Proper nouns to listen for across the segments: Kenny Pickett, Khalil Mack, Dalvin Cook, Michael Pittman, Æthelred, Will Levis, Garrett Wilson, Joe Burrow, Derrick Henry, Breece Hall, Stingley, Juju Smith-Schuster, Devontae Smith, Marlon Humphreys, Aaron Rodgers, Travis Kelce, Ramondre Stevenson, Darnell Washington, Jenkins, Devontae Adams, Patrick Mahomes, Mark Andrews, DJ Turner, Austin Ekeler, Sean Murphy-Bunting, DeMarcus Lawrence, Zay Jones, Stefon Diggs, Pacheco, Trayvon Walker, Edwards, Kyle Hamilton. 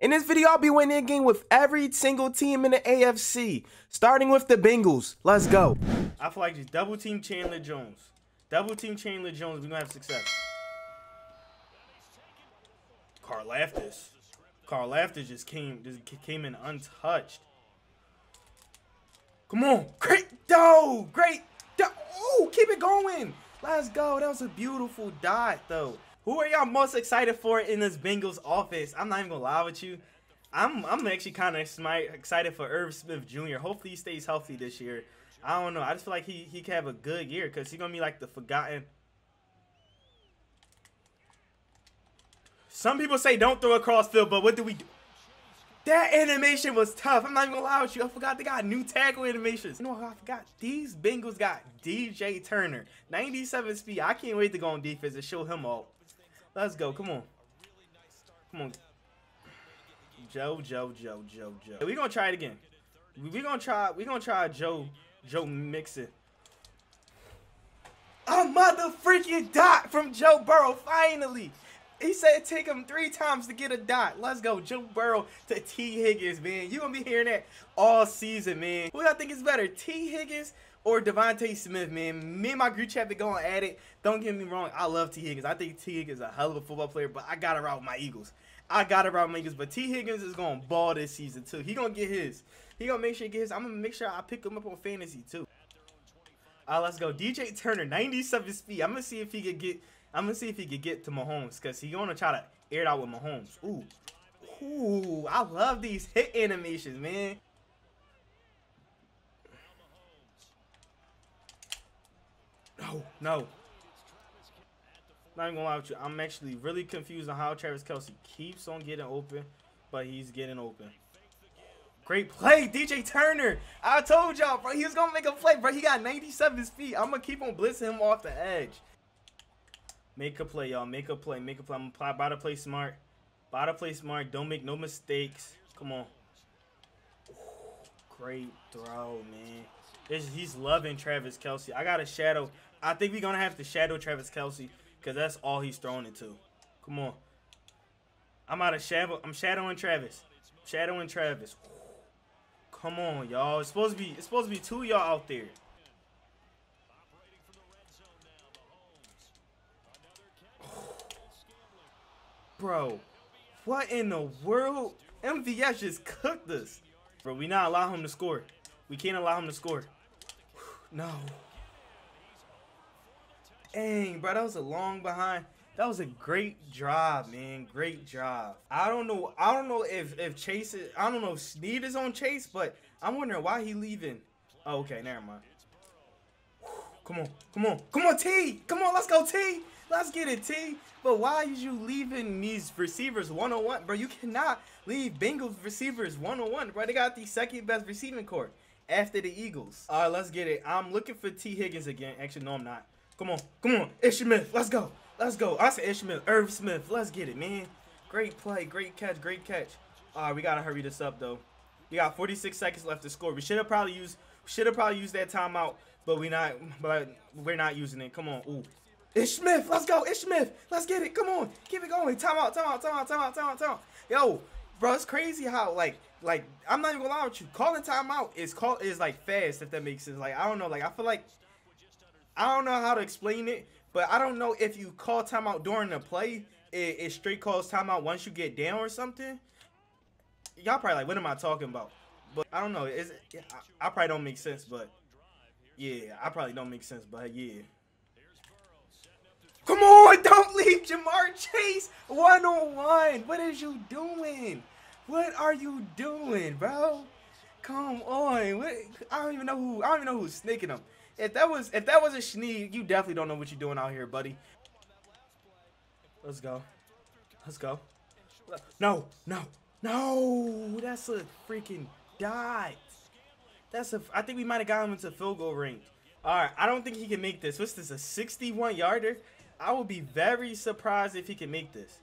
In this video, I'll be winning a game with every single team in the AFC, starting with the Bengals. Let's go. I feel like just double team Chandler Jones. Double team Chandler Jones, we're going to have success. Carl Aftis. Carl Aftis just came in untouched. Come on. Great dough. Great dough. Oh, keep it going. Let's go. That was a beautiful dot, though. Who are y'all most excited for in this Bengals offense? I'm not even going to lie with you. I'm actually kind of excited for Irv Smith Jr. Hopefully he stays healthy this year. I don't know. I just feel like he can have a good year because he's going to be like the forgotten. Some people say don't throw a crossfield, but what do we do? That animation was tough. I'm not even going to lie with you. I forgot they got new tackle animations. You know what I forgot? These Bengals got DJ Turner. 97 speed. I can't wait to go on defense and show him all. Let's go. Come on. Come on. Joe. We're going to try it again. We're going to try Joe Mixon. A mother freaking dot from Joe Burrow, finally. He said it take him 3 times to get a dot. Let's go. Joe Burrow to T. Higgins, man. You're going to be hearing that all season, man. Who do I think is better, T. Higgins or Devontae Smith, man? Me and my group chat been going at it. Don't get me wrong. I love T. Higgins. I think T. Higgins is a hell of a football player, but I got to ride with my Eagles. But T. Higgins is going to ball this season, too. He going to get his. He going to make sure he gets his. I'm going to make sure I pick him up on fantasy, too. Let's go. DJ Turner, 97 speed. I'm going to see if he can get... to Mahomes, because he's going to try to air it out with Mahomes. Ooh. Ooh. I love these hit animations, man. No. No. Not even going to lie with you. I'm actually really confused on how Travis Kelce keeps on getting open, but he's getting open. Great play, DJ Turner. I told y'all, bro. He was going to make a play, bro. He got 97 speed. I'm going to keep on blitzing him off the edge. Make a play, y'all. Make a play. Make a play. I'm about to play smart. About to play smart. Don't make no mistakes. Come on. Ooh, great throw, man. He's loving Travis Kelce. I got a shadow. I think we're going to have to shadow Travis Kelce because that's all he's throwing it to. Come on. I'm out of shadow. I'm shadowing Travis. Ooh, come on, y'all. It's supposed to be 2 of y'all out there. Bro, what in the world? MVS just cooked us. Bro, we not allow him to score. We can't allow him to score. No. Dang, bro, that was a long behind. That was a great drive, man. Great drive. I don't know if Chase is, I don't know if Sneed is on Chase, but I'm wondering why he leaving. Oh, okay, never mind. Come on, come on, come on, T. Come on, let's go, T. Let's get it, T. But why is you leaving these receivers 101? Bro, you cannot leave Bengals receivers 101. Bro, they got the 2nd best receiving corps after the Eagles. All right, let's get it. I'm looking for T. Higgins again. Actually, no, I'm not. Come on. Come on. Ishmith. Let's go. Let's go. I said Ishmith. Irv Smith. Let's get it, man. Great play. Great catch. Great catch. All right, we got to hurry this up, though. We got 46 seconds left to score. We should have probably used that timeout, but we're not using it. Come on. Ooh. It's Smith. Let's go. It's Smith. Let's get it. Come on. Keep it going. Time out. Yo, bro, it's crazy how like I'm not even gonna lie with you. Calling timeout is like fast, if that makes sense. Like, I don't know. Like, I feel like I don't know how to explain it, but I don't know if you call timeout during the play, it straight calls timeout once you get down or something. Y'all probably like, what am I talking about? But I don't know. I probably don't make sense, but yeah, yeah. Come on, don't leave Ja'Marr Chase 101. What is you doing? What are you doing, bro? Come on. What? I don't even know who's sneaking him. If that was a Sneed, you definitely don't know what you're doing out here, buddy. Let's go. Let's go. No, no, no. That's a freaking dot. I think we might have got him into field goal range. All right, I don't think he can make this. What's this, a 61-yarder? I would be very surprised if he can make this.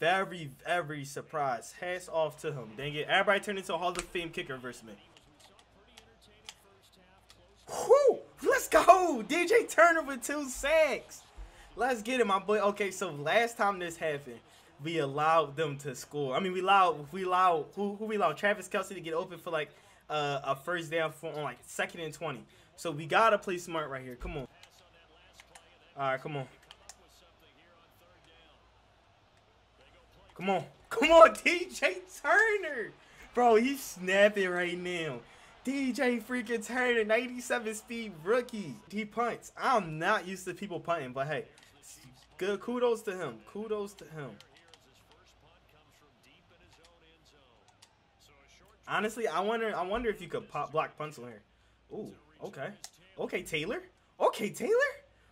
Very, very surprised. Hats off to him. Dang it. Everybody turned into a Hall of Fame kicker versus me. Whoo! Let's go! DJ Turner with 2 sacks. Let's get it, my boy. Okay, so last time this happened, we allowed them to score. I mean, we allowed Travis Kelce to get open for like a first down on like 2nd and 20. So we gotta play smart right here. Come on. All right, come on. Come on. Come on, DJ Turner. Bro, he's snapping right now. DJ freaking Turner, 97 speed rookie. He punts. I'm not used to people punting, but hey, good kudos to him. Kudos to him. Honestly, I wonder if you could pop block punts on here. Ooh, okay. Okay, Taylor. Okay, Taylor.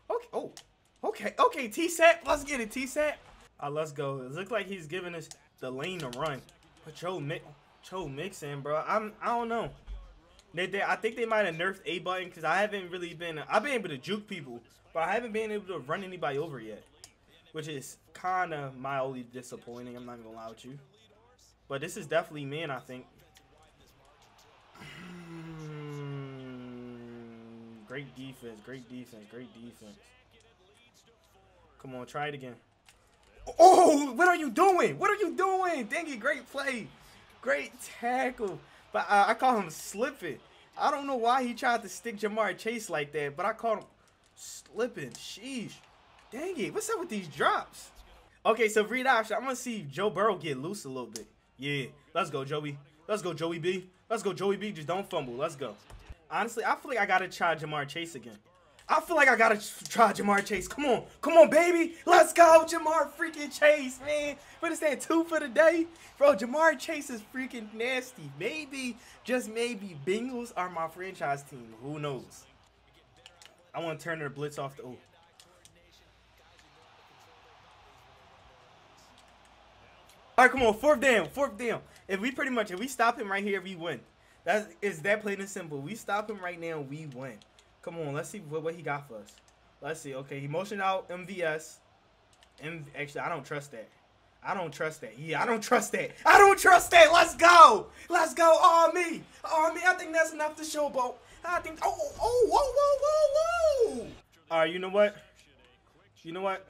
Okay. Oh. Okay. Okay, T-Sat. Let's get it, T-Sat. Let's go. It looks like he's giving us the lane to run. But Joe Mixon, bro. I don't know. I think they might have nerfed A button because I haven't really been. I've been able to juke people, but I haven't been able to run anybody over yet, which is kind of mildly disappointing. I'm not even gonna lie with you. But this is definitely man, I think. Great defense, great defense, great defense. Come on, try it again. Oh, what are you doing? What are you doing? Dang it, great play. Great tackle. But I call him slipping. I don't know why he tried to stick Ja'Marr Chase like that, but I called him slipping. Sheesh. Dang it. What's up with these drops? Okay, so read option. I'm going to see Joe Burrow get loose a little bit. Yeah. Let's go, Joey. Let's go, Joey B. Let's go, Joey B. Just don't fumble. Let's go. Honestly, I feel like I got to try Ja'Marr Chase again. I feel like I got to try Ja'Marr Chase. Come on. Come on, baby. Let's go, Ja'Marr freaking Chase, man. What is that, 2 for the day? Bro, Ja'Marr Chase is freaking nasty. Maybe, just maybe, Bengals are my franchise team. Who knows? I want to turn their blitz off the O. All right, come on. 4th down. 4th down. If we stop him right here, we win. It's that plain and simple. We stop him right now, we win. Come on, let's see what he got for us. Let's see. Okay, he motioned out MVS. Actually, I don't trust that. I don't trust that. Yeah, I don't trust that. I don't trust that. Let's go. Let's go. All me. All me. I think that's enough to show, bro. I think. Oh, oh, whoa, whoa, whoa, whoa. All right, you know what? You know what?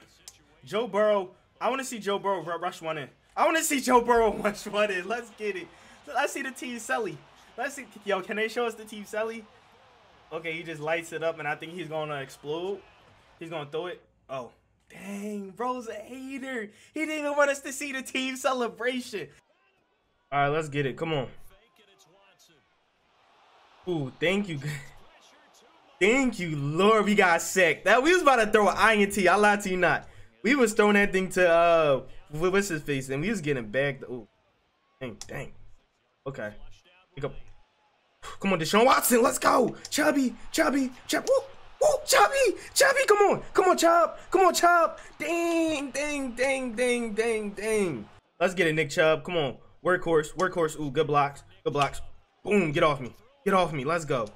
Joe Burrow. I want to see Joe Burrow rush one in. I want to see Joe Burrow rush one in. Let's get it. Let's see the team celly. Let's see. Yo, can they show us the team celly? Okay, he just lights it up, and I think he's going to explode. He's going to throw it. Oh, dang, bro's a hater. He didn't even want us to see the team celebration. All right, let's get it. Come on. Ooh, thank you. Thank you, Lord, we got sacked. We was about to throw an INT. I lied to you not. We was throwing that thing to, what's his face, and we was getting bagged. Ooh, dang, dang. Okay. Pick up. Come on, Deshaun Watson, let's go. Chubby, Chubby, Chubby. Whoop, whoop, Chubby, Chubby, come on. Come on, Chubb. Come on, Chubb. Dang, dang, dang, dang, dang, dang. Let's get it, Nick Chubb. Come on. Workhorse, workhorse. Ooh, good blocks. Good blocks. Boom, get off me. Get off me. Let's go.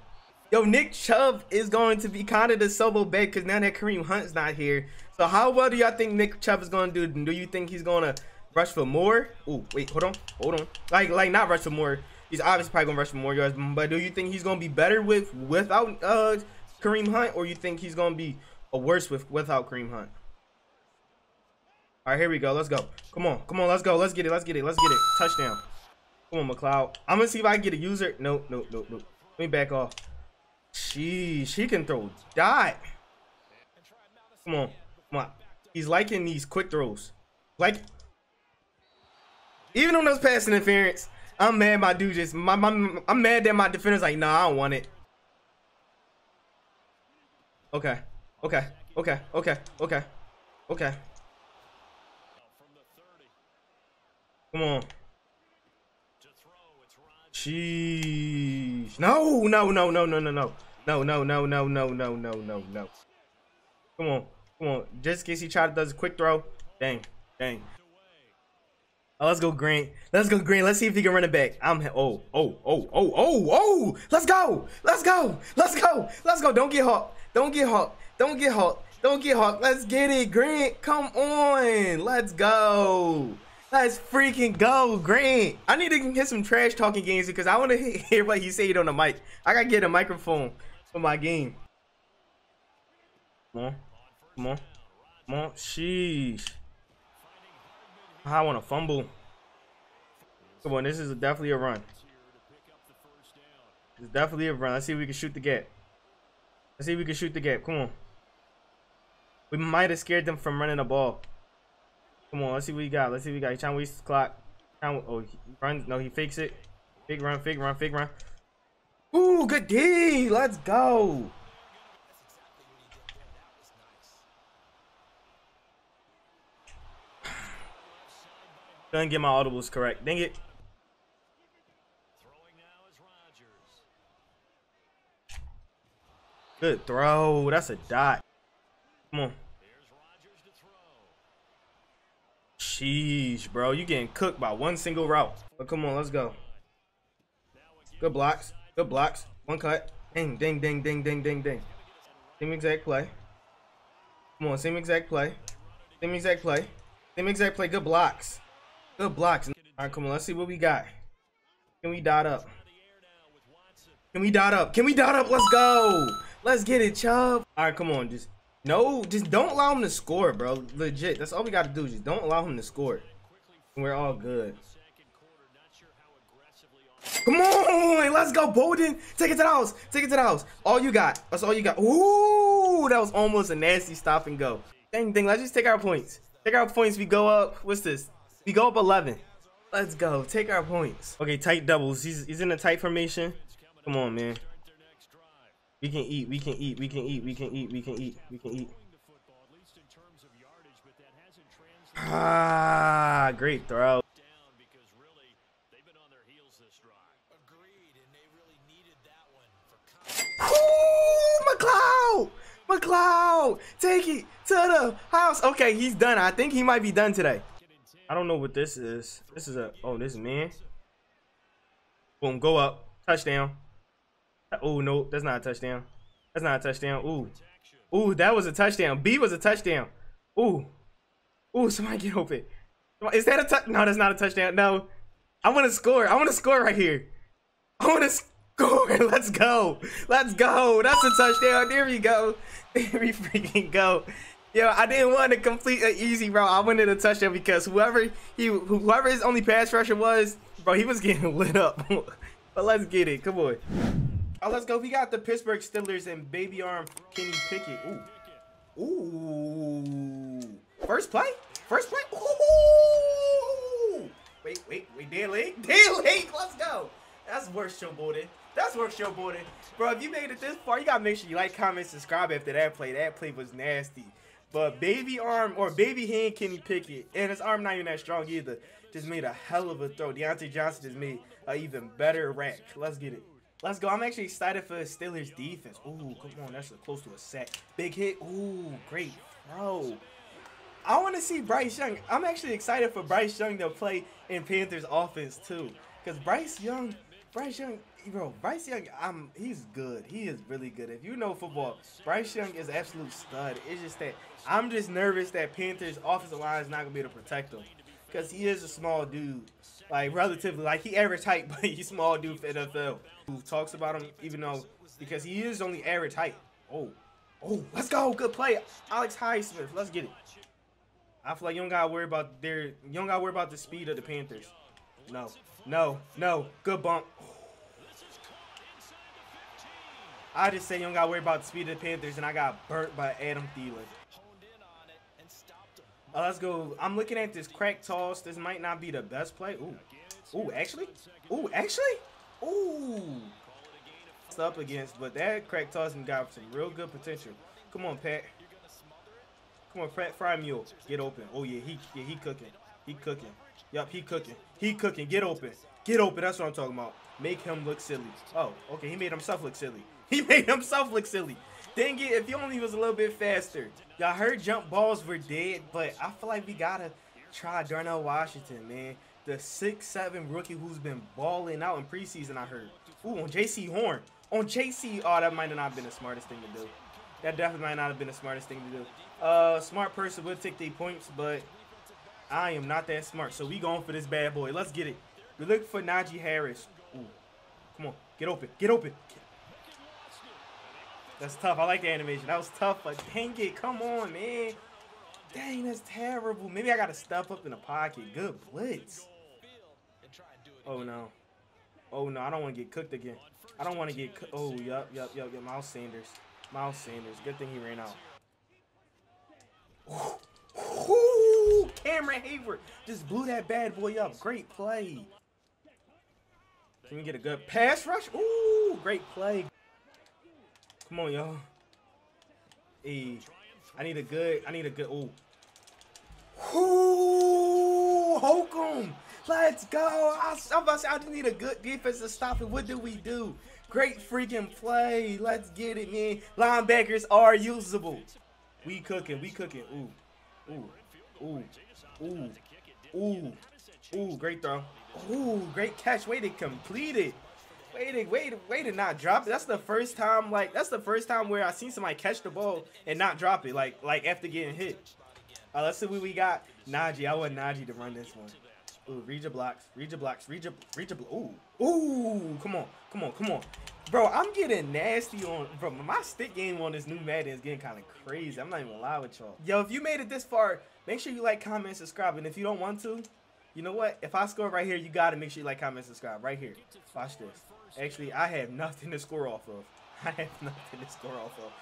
Yo, Nick Chubb is going to be kind of the solo back because now that Kareem Hunt's not here. So how well do y'all think Nick Chubb is going to do? Do you think he's going to rush for more? Ooh, wait, hold on. Hold on. Like not rush for more. He's obviously probably going to rush for more yards, but do you think he's going to be better without Kareem Hunt, or you think he's going to be worse without Kareem Hunt? All right, here we go. Let's go. Come on. Come on. Let's go. Let's get it. Let's get it. Let's get it. Touchdown. Come on, McLeod. I'm going to see if I can get a user. No, no, no, no. Let me back off. Sheesh. He can throw dot. Come on. Come on. He's liking these quick throws. Like, even on those pass interference. I'm mad my dude just I'm mad that my defender's like, nah, I don't want it. Okay. Okay. Okay. Okay. Okay. Okay. Come on. Jeez. No, no, no, no, no, no, no. No, no, no, no, no, no, no, no, no. Come on. Come on. Just in case he does a quick throw. Dang. Dang. Oh, let's go green. Let's go green. Let's see if he can run it back. Oh. Let's go. Let's go. Let's go. Let's go. Don't get hot. Don't get hot. Don't get hot. Don't get hot. Let's get it, Grant. Come on. Let's go. Let's freaking go, Grant. I need to get some trash talking games because I want to hear what he said on the mic. I got to get a microphone for my game. Come on. Come on. Come on. Sheesh. I want to fumble. Come on, this is definitely a run. It's definitely a run. Let's see if we can shoot the gap. Let's see if we can shoot the gap. Come on. We might have scared them from running the ball. Come on, let's see what he got. Let's see what he got. He's trying to waste his clock. Oh, he runs. No, he fakes it. Big run, fake run, fake run. Ooh, good D. Let's go. Didn't get my audibles correct. Dang it. Good throw. That's a dot. Come on. Sheesh, bro. You getting cooked by one single route. But come on, let's go. Good blocks. Good blocks. One cut. Ding, ding, ding, ding, ding, ding, ding. Same exact play. Come on, same exact play. Same exact play. Same exact play. Good blocks. Good blocks. All right, come on. Let's see what we got. Can we dot up? Can we dot up? Can we dot up? Let's go. Let's get it, Chubb. All right, come on. Just no. Just don't allow him to score, bro. Legit. That's all we got to do. Just don't allow him to score. And we're all good. Come on. Let's go, Bolden. Take it to the house. Take it to the house. All you got. That's all you got. Ooh, that was almost a nasty stop and go. Dang, dang. Let's just take our points. Take our points. We go up. What's this? We go up 11. Let's go. Take our points. Okay, tight doubles. He's in a tight formation. Come on, man. We can eat. We can eat. We can eat. We can eat. We can eat. We can eat. Ah, great throw. Ooh, McLeod. McLeod. Take it to the house. Okay, he's done. I think he might be done today. I don't know what this is. This is a, oh, this is man. Boom, go up. Touchdown. Oh, no, that's not a touchdown. That's not a touchdown. Ooh. Ooh, that was a touchdown. B was a touchdown. Ooh. Ooh, somebody get open. Is that a touchdown? No, that's not a touchdown. No. I want to score. I want to score right here. I want to score. Let's go. Let's go. That's a touchdown. There we go. There we freaking go. Yo, I didn't want to complete an easy route. I wanted a touchdown because whoever his only pass rusher was, bro, he was getting lit up. But let's get it. Come on. Oh, let's go. We got the Pittsburgh Steelers and baby arm Kenny Pickett. Ooh. Ooh. First play? First play? Ooh. Wait, wait, wait. Dead leg? Dead leg. Let's go. That's worth showboating. That's worth showboating. Bro, if you made it this far, you got to make sure you like, comment, subscribe after that play. That play was nasty. But baby arm or baby hand Kenny Pickett, and his arm not even that strong either, just made a hell of a throw. Deontay Johnson just made an even better rack. Let's get it. Let's go. I'm actually excited for Steelers defense. Ooh, come on. That's close to a sack. Big hit. Ooh, great throw. I want to see Bryce Young. I'm actually excited for Bryce Young to play in Panthers offense too, because Bryce Young, he's good. He is really good. If you know football, Bryce Young is an absolute stud. It's just that I'm just nervous that Panthers' offensive line is not going to be able to protect him because he is a small dude, like relatively. Like, he average height, but he's small dude for NFL. Who talks about him even though because he is only average height. Oh, oh, let's go. Good play. Alex Highsmith. Let's get it. I feel like you don't got to worry about the speed of the Panthers. No, no, no. Good bump. I just say you don't got to worry about the speed of the Panthers, and I got burnt by Adam Thielen. Let's go. I'm looking at this crack toss. This might not be the best play. Ooh. Ooh, actually? Ooh, actually? Ooh. It's up against, but that crack toss got some real good potential. Come on, Pat. Come on, Pat Fry Mule. Get open. Oh, yeah, he cooking. He cooking. Yup, he cooking. He cooking. Get open. Get open. That's what I'm talking about. Make him look silly. Oh, okay, he made himself look silly. He made himself look silly. Dang it, if he only was a little bit faster. Y'all heard jump balls were dead, but I feel like we gotta try Darnell Washington, man. The 6'7" rookie who's been balling out in preseason, I heard. Ooh, on J.C. Horn. On J.C. Oh, that might not have been the smartest thing to do. That definitely might not have been the smartest thing to do. Smart person would take their points, but I am not that smart. So we going for this bad boy. Let's get it. We look for Najee Harris. Ooh, come on, get open, get open. That's tough. I like the animation. That was tough, but dang it. Come on, man. Dang, that's terrible. Maybe I got to step up in the pocket. Good blitz. Oh, no. Oh, no, I don't want to get cooked again. I don't want to get cooked. Oh, yup. Miles Sanders. Miles Sanders. Good thing he ran out. Ooh, Cameron Hayward just blew that bad boy up. Great play. Can we get a good pass rush? Ooh, great play. Come on, y'all. Hey, I need a good. Ooh. Ooh, Holcomb. Let's go. I'm about to say, I just need a good defense to stop it. What do we do? Great freaking play. Let's get it, man. Linebackers are usable. We cooking. We cooking. Ooh. Ooh. Ooh. Ooh. Ooh. Great throw. Ooh. Great catch. Way to complete it. Way to not drop it. That's the first time, like, that's the first time where I seen somebody catch the ball and not drop it, like after getting hit. Let's see what we got. Najee. I want Najee to run this one. Ooh, read your blocks. Read your blocks. Read your blocks. Ooh. Ooh. Come on. Come on. Come on. Bro, I'm getting nasty on, bro. My stick game on this new Madden is getting kind of crazy. I'm not even gonna lie with y'all. Yo, if you made it this far, make sure you like, comment, subscribe. And if you don't want to, you know what? If I score right here, you gotta make sure you like, comment, subscribe. Right here. Watch this. Actually, I have nothing to score off of. I have nothing to score off of.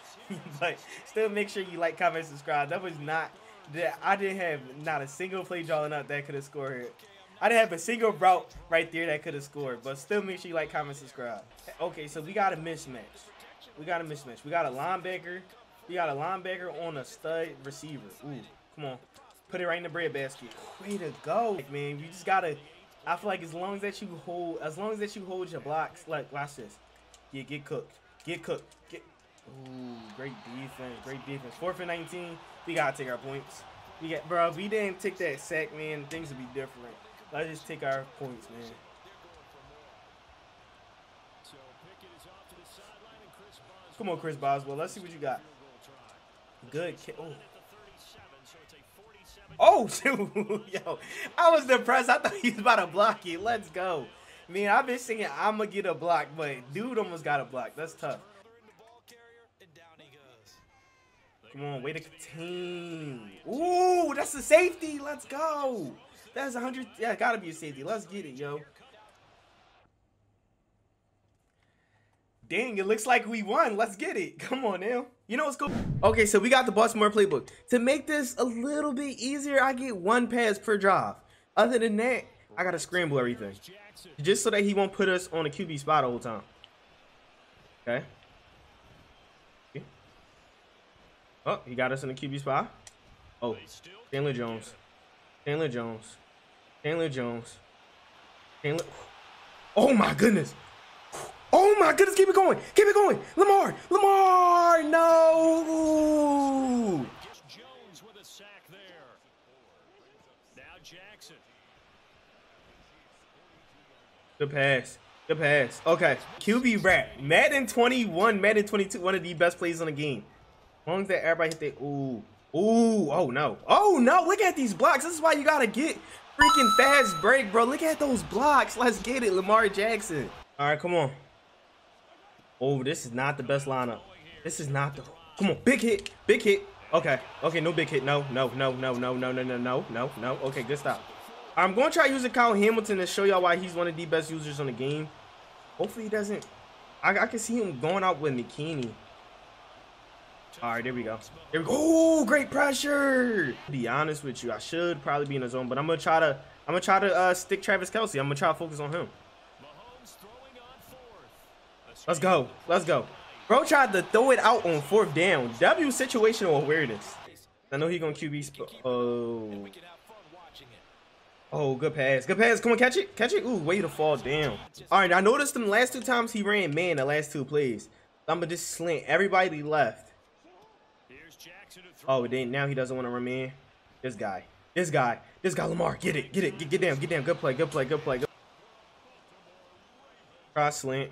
But still make sure you like, comment, subscribe. That was not, I didn't have not a single play drawing up that could have scored here. I didn't have a single route right there that could have scored, but still make sure you like, comment, subscribe. Okay, so we got a mismatch. We got a mismatch. We got a linebacker. We got a linebacker on a stud receiver. Ooh, come on. Put it right in the bread basket. Way to go, man. You just gotta, I feel like as long as that you hold your blocks, like, watch this. Yeah, get cooked. Get cooked. Get. Ooh, great defense. Great defense. 4th and 19. We gotta take our points. We got, bro, if we didn't take that sack, man, things would be different. Let's just take our points, man. Come on, Chris Boswell. Let's see what you got. Good kick. Oh, dude. Yo, I was depressed. I thought he was about to block it. Let's go. Man, I've been saying I'm going to get a block, but dude almost got a block. That's tough. Come on, way to contain. Ooh, that's a safety. Let's go. That's 100. Yeah, gotta be a safety. Let's get it, yo. Dang, it looks like we won. Let's get it. Come on now. You know what's cool? Okay, so we got the Baltimore playbook. To make this a little bit easier, I get 1 pass per drive. Other than that, I gotta scramble everything, just so that he won't put us on a QB spot the whole time. Okay. Oh, he got us in a QB spot. Oh, Chandler Jones. Chandler Jones. Chandler Jones. Chandler. Oh my goodness. Oh my goodness. Keep it going. Keep it going. Lamar. Lamar. No. Jones with a sack there. Now Jackson. Good pass. Good pass. Okay. QB wrap. Madden 21, Madden 22. One of the best plays on the game. As long as that everybody hit that. Ooh. Ooh, oh no. Oh no, look at these blocks. This is why you gotta get freaking fast break, bro. Look at those blocks. Let's get it, Lamar Jackson. All right, come on. Oh, this is not the best lineup. This is not the, come on, big hit, big hit. Okay, okay, no big hit. No. Okay, good stop. I'm gonna try using Kyle Hamilton to show y'all why he's one of the best users on the game. Hopefully he doesn't. I can see him going out with McKinney. All right, there we go. There we go. Oh, great pressure. To be honest with you, I should probably be in the zone, but I'm gonna try to stick Travis Kelce. I'm gonna try to focus on him. Let's go. Let's go. Bro tried to throw it out on 4th down. W situational awareness. I know he gonna QB. Oh. Oh, good pass. Good pass. Come on, catch it. Catch it. Ooh, way to fall down. All right, I noticed them last 2 times he ran man. The last 2 plays. I'm gonna just slant everybody left. Oh, then now he doesn't want to run in. This guy, Lamar, get it, get it, get down. Good play, good play, good play. Good. Cross slant.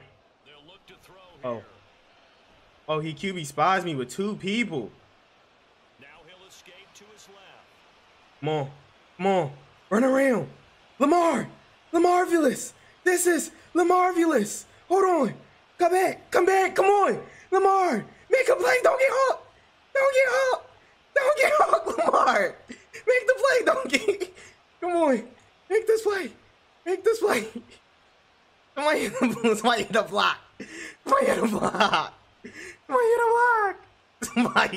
Oh. Oh, he QB spies me with 2 people. Now he'll escape to his left. Come on, come on, run around. Lamar, Lamarvulous. This is Lamarvulous. Hold on, come back, come on. Lamar, make a play, don't get hurt. Don't get hurt. Don't get Hawk Lamar. Make the play, Donkey. Come on. Make this play. Make this play. Somebody hit a block. Somebody hit a block. Somebody hit a block.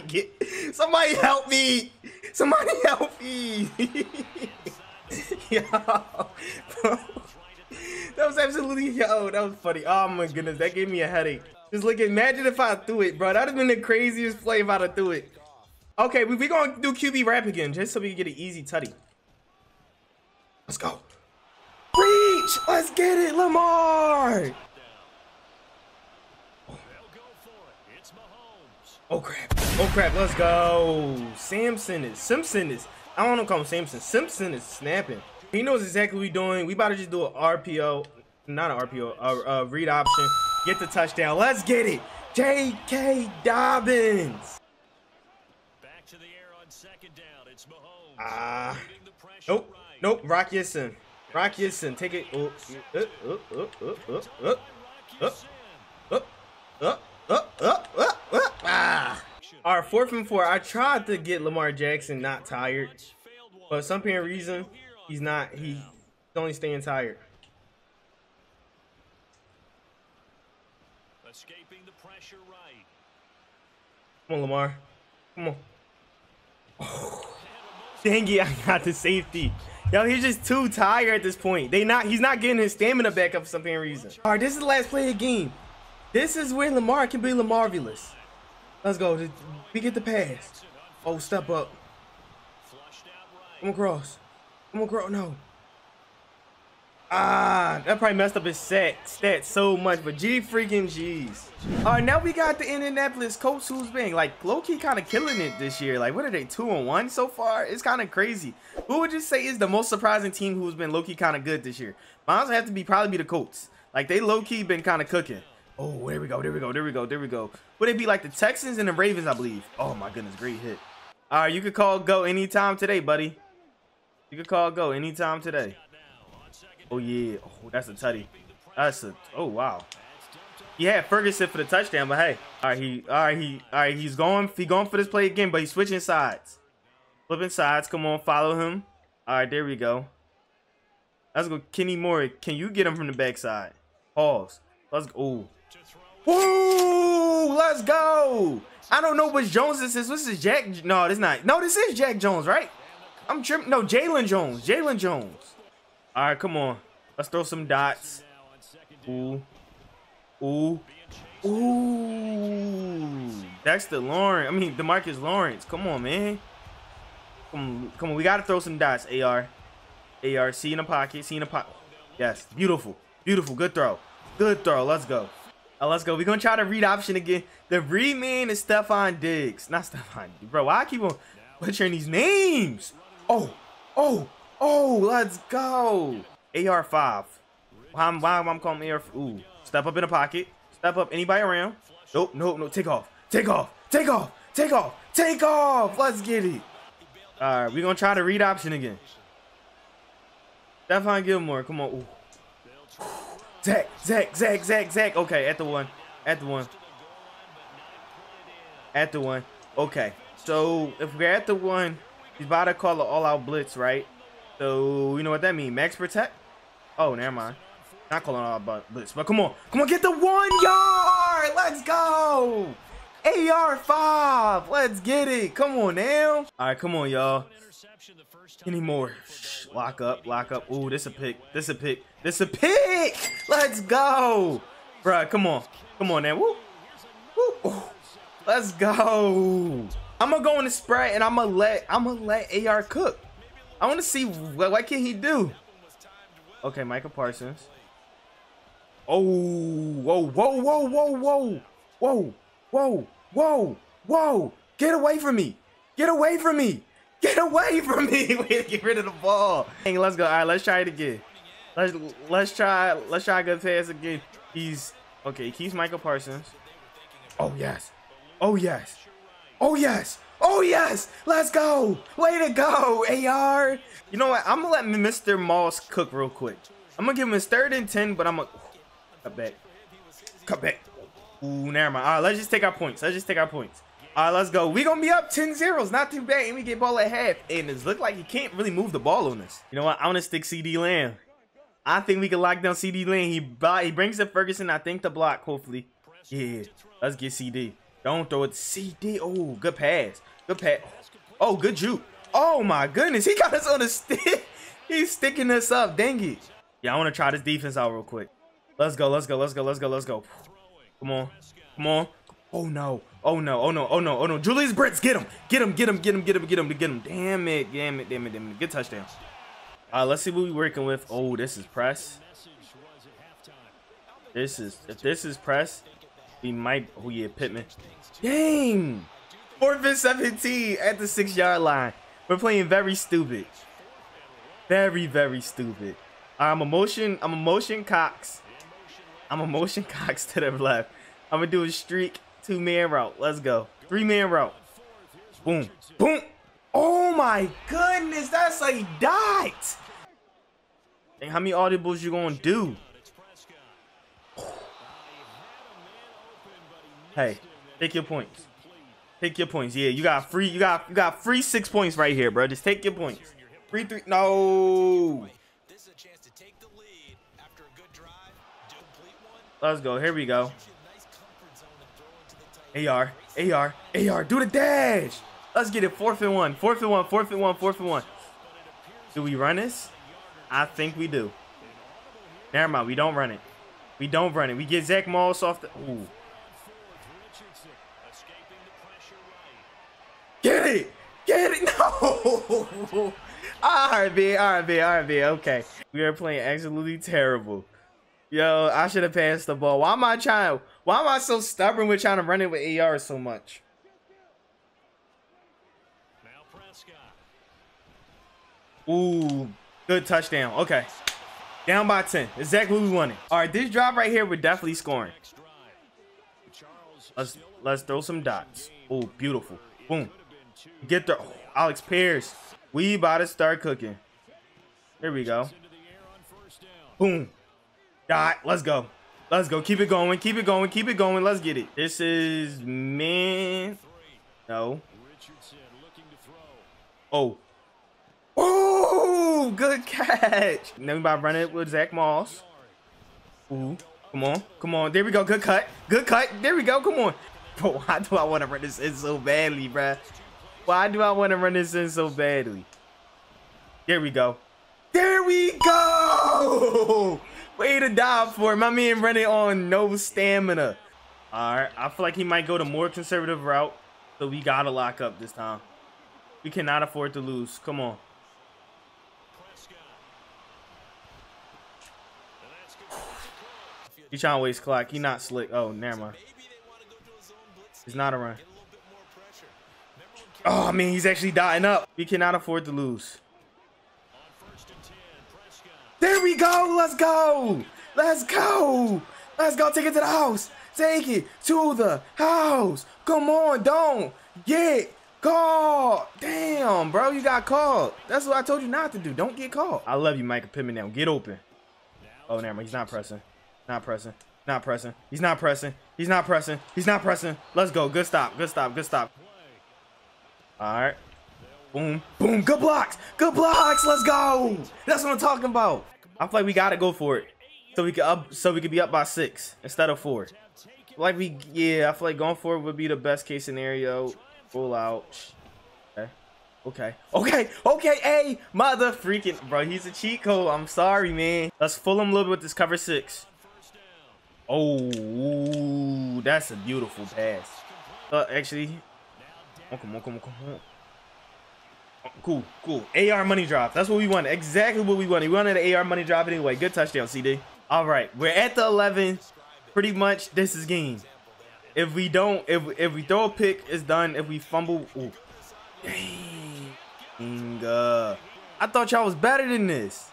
Somebody help me. Somebody help me. Yo. Bro. That was absolutely, yo, that was funny. Oh my goodness, that gave me a headache. Just look at, imagine if I threw it, bro. That would have been the craziest play if I'd have threw it. Okay, we're going to do QB rap again, just so we can get an easy tutty. Let's go. Reach! Let's get it, Lamar! Oh, crap. Oh, crap. Let's go. Simpson is. I don't want to call him Simpson. Simpson is snapping. He knows exactly what we're doing. We about to just do an RPO. Not an RPO. A read option. Get the touchdown. Let's get it. J.K. Dobbins. Back to the air on second down. It's Mahomes. Nope. Nope. Rock Yisson. Take it. Up. All right, 4 from 4. I tried to get Lamar Jackson not tired, but for some apparent reason, he's not. He's only staying tired. Escaping the pressure right. Come on, Lamar. Come on. Oh, dang it, I got the safety. Yo, he's just too tired at this point. He's not getting his stamina back up for some apparent reason. All right, this is the last play of the game. This is where Lamar can be Lamarvelous. Let's go. We get the pass. Oh, step up. I'm across. No. That probably messed up his stats so much, but G freaking G's. All right, now we got the Indianapolis Colts, who's been like low-key kind of killing it this year. Like, what are they, 2-1 so far? It's kind of crazy. Who would you say is the most surprising team who's been low-key kind of good this year? Mine's have to be probably the Colts. Like, they low-key been kind of cooking. Oh, there we go. Would it be like the Texans and the Ravens, I believe? Oh my goodness, great hit. All right, you could call go anytime today, buddy. You could call go anytime today. Oh, yeah. Oh, that's a tutty. Oh, wow. He had Ferguson for the touchdown, but hey. All right, he's going for this play again, but he's switching sides. Flipping sides. Come on, follow him. All right, there we go. Let's go. Kenny Moore, can you get him from the backside? Pause. Let's go. Ooh, let's go. I don't know which Jones this is. This is Jack. No, this is not. No, this is Jack Jones, right? I'm tripping. No, Jalen Jones. All right, come on. Let's throw some dots. Ooh. DeMarcus Lawrence. Come on, man. Come on. We got to throw some dots, AR. See in the pocket. Yes, beautiful. Beautiful. Good throw. Let's go. Let's go. We're going to try the read option again. The read man is Stefon Diggs. Not Stefon. Bro, why I keep on butchering these names? Oh. Let's go. AR5. Why am I calling him AR5? Ooh. Step up in the pocket. Step up. Anybody around? Nope. Take off. Let's get it. All right. We're going to try the read option again. Stephon Gilmore. Come on. Ooh. Zach. Okay, at the one. Okay, so if we're at the one, he's about to call an all-out blitz, right? So you know what that means? Max protect. Oh, never mind. Not calling all-out blitz, but come on, get the 1 yard. Let's go. AR5. Let's get it. Come on now. All right, come on, y'all. Anymore. Lock up. Ooh, this a pick. Let's go. Bruh, come on now. Woo. Let's go. I'm gonna go in the spread and I'm gonna let AR cook. I want to see what can he do. Okay, Michael Parsons. Oh, whoa. Get away from me. We had to get rid of the ball. Hey, let's go. All right, let's try it again. Let's try a good pass again. He keeps Michael Parsons. Oh yes. Let's go. Way to go, AR. You know what? I'm gonna let Mr. Moss cook real quick. I'm gonna give him his 3rd and 10, but I'm gonna cut back. Ooh, never mind. All right, let's just take our points. All right, let's go. We're going to be up 10-0. It's not too bad. And we get ball at half. And it's look like he can't really move the ball on us. You know what? I want to stick CeeDee Lamb. I think we can lock down CeeDee Lamb. He brings up Ferguson, I think, to block, hopefully. Yeah, let's get CeeDee. Don't throw it. CeeDee. Oh, good pass. Good pass. Oh, good juke. Oh, my goodness. He got us on the stick. He's sticking us up. Dang it. Yeah, I want to try this defense out real quick. Let's go. Let's go. Let's go. Let's go. Let's go. Come on. Come on. Oh, no. Oh, no. Oh, no. Oh, no. Oh, no. Julius Brents. Get him. Get him. Get him. Get him. Get him. Get him. Get him. Damn it. Damn it. Damn it. Damn it. Good touchdown. All right, let's see what we're working with. Oh, this is press. If this is press, we might. Oh, yeah. Pittman. Dang. 4th and 17 at the 6-yard line. We're playing very stupid. Very, very stupid. I'm a motion Cox to the left. I'm going to do a streak 2-man route. Let's go. 3-man route. Boom. Boom. Oh, my goodness. That's a dot. And how many audibles you going to do? Hey, take your points. Take your points. Yeah, you got free 6 points right here, bro. Just take your points. Free three. No. Let's go. Here we go. AR. AR. AR. Do the dash. Let's get it. 4th and 1. 4th and 1. 4th and 1. 4th and 1. Do we run this? I think we do. Never mind. We don't run it. We don't run it. We get Zach Moss off the... Ooh. Get it. Get it. No. RB. Okay. We are playing absolutely terrible. Yo, I should have passed the ball. Why am I so stubborn with trying to run it with AR so much? Ooh, good touchdown. Okay. Down by 10. Exactly what we wanted. All right, this drive right here, we're definitely scoring. Let's throw some dots. Oh, beautiful. Boom. Get the... Oh, Alex Pierce. We about to start cooking. Here we go. Boom. Dot. Let's go. Let's go. Keep it going. Keep it going. Keep it going. Let's get it. This is man. No. Oh. Oh, good catch. Now we about to run it with Zach Moss. Ooh. Come on. Come on. There we go. Good cut. Good cut. There we go. Come on. Bro, why do I want to run this in so badly, bruh? Why do I want to run this in so badly? There we go. There we go. Way to dive for it. My man running on no stamina. All right. I feel like he might go the more conservative route. So we got to lock up this time. We cannot afford to lose. Come on. He trying to waste clock. He not slick. Oh, never mind. It's not a run. Oh, I mean, he's actually dotting up. We cannot afford to lose. There we go. Let's go. Let's go. Let's go. Take it to the house. Take it to the house. Come on. Don't get caught. Damn, bro. You got caught. That's what I told you not to do. Don't get caught. I love you, Michael Pittman. Now get open. Oh, never mind. He's not pressing. Not pressing. Not pressing. He's not pressing. He's not pressing. He's not pressing. Let's go. Good stop. Good stop. Good stop. All right. Boom. Boom. Good blocks. Good blocks. Let's go. That's what I'm talking about. I feel like we got to go for it. So we could be up by 6 instead of 4. Like I feel like going for it would be the best case scenario. Full out. Okay. Okay. Okay. Okay. Hey, mother freaking bro. He's a cheat code. I'm sorry, man. Let's fool him a little bit with this cover 6. Oh, that's a beautiful pass. Actually. Oh, come on, come on, come on. Oh, cool, cool. AR money drop. That's what we wanted. Exactly what we wanted. We wanted an AR money drop anyway. Good touchdown, CD. All right, we're at the 11. Pretty much, this is game. If we don't, if we throw a pick, it's done. If we fumble, ooh. Dang. I thought y'all was better than this.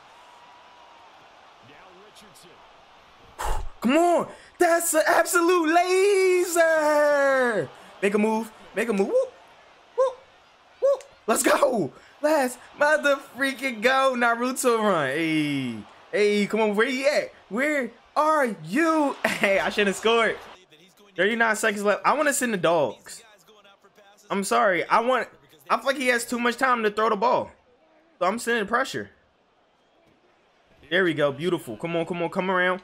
Come on. That's an absolute laser. Make a move. Make a move. Whoop. Let's go. Let's mother freaking go. Naruto run. Hey. Hey, come on. Where you at? Where are you? Hey, I should have scored. 39 seconds left. I want to send the dogs. I'm sorry. I feel like he has too much time to throw the ball. So I'm sending pressure. There we go. Beautiful. Come on, come on, come around.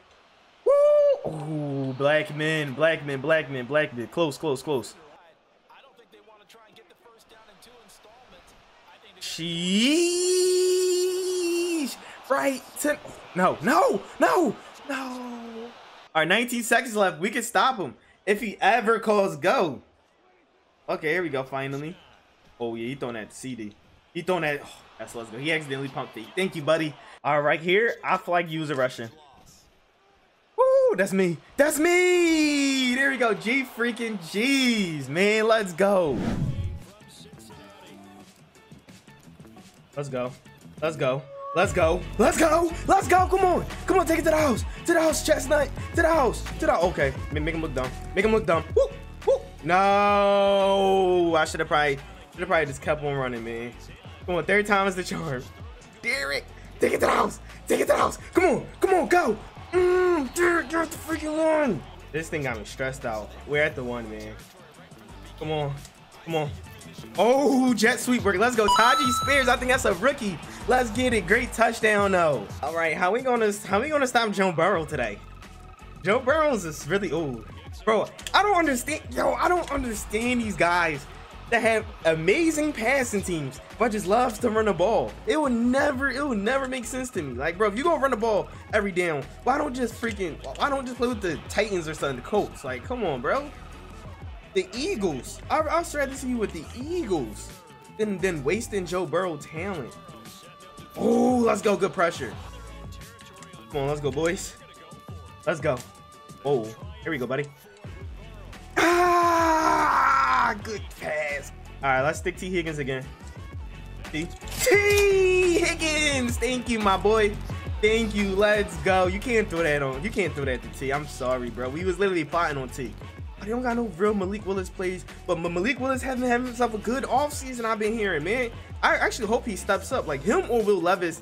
Woo! Ooh, black men, black men, black men, black men. Close, close, close. Sheesh. Right. No, no, no, no. All right, 19 seconds left. We can stop him if he ever calls go. Okay, here we go, finally. Oh, yeah, he throwing that CeeDee. He throwing that. Oh, that's let's go. He accidentally pumped it. Thank you, buddy. All right, here, I feel like you're a Russian. Woo, that's me. That's me. There we go. G freaking G's, man. Let's go. Let's go. Let's go. Let's go. Let's go. Let's go. Come on. Come on. Take it to the house. To the house, Chestnut. To the house. To the. Okay. Make him look dumb. Make him look dumb. Woo. Woo. No. I should have probably just kept on running, man. Come on. Third time is the charm. Derrick. Take it to the house. Take it to the house. Come on. Come on. Go. Derrick, you're at the freaking one. This thing got me stressed out. We're at the one, man. Come on. Come on. Oh, jet sweep work. Let's go. Tajee Spears. I think that's a rookie. Let's get it. Great touchdown though. All right, how we gonna stop Joe Burrow today? Joe Burrow's is really old. Bro, I don't understand. Yo, I don't understand these guys that have amazing passing teams, but just loves to run the ball. It would never make sense to me. Like, bro, if you gonna run the ball every down, why don't just play with the Titans or something, the Colts? Like, come on, bro. The Eagles. I'd rather see you with the Eagles than wasting Joe Burrow talent. Oh, let's go. Good pressure. Come on, let's go, boys. Let's go. Oh, here we go, buddy. Ah, good pass. All right, let's stick T. Higgins again. T. Higgins. Thank you, my boy. Thank you. Let's go. You can't throw that on. You can't throw that to T. I'm sorry, bro. We was literally plotting on T. They don't got no real Malik Willis plays, but Malik Willis hasn't had himself a good offseason, I've been hearing, man. I actually hope he steps up, like him or Will Levis.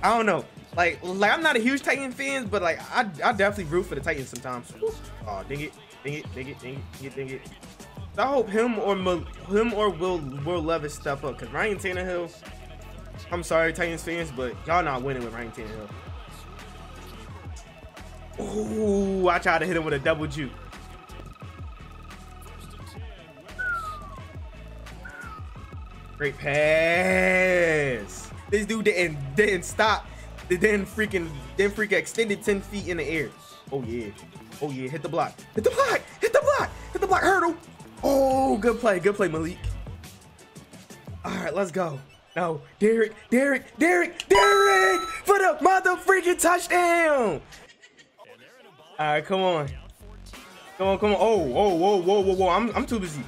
I don't know. Like I'm not a huge Titan fan, but like I definitely root for the Titans sometimes. Woo. Oh, dang it, dang it, dang it, dang it, dang it. So I hope him or Will Levis step up, because Ryan Tannehill, I'm sorry, Titans fans, but y'all not winning with Ryan Tannehill. Ooh, I tried to hit him with a double juke. Great pass. This dude didn't stop. They didn't freaking extended 10 feet in the air. Oh yeah. Oh yeah. Hit the block. Hit the block. Hit the block. Hit the block. Hurdle. Oh, good play. Good play, Malik. All right, let's go. No, Derrick. Derrick. Derrick. Derrick for the mother freaking touchdown. All right, come on. Come on. Come on. Oh, whoa, whoa, whoa, whoa, whoa. I'm too busy.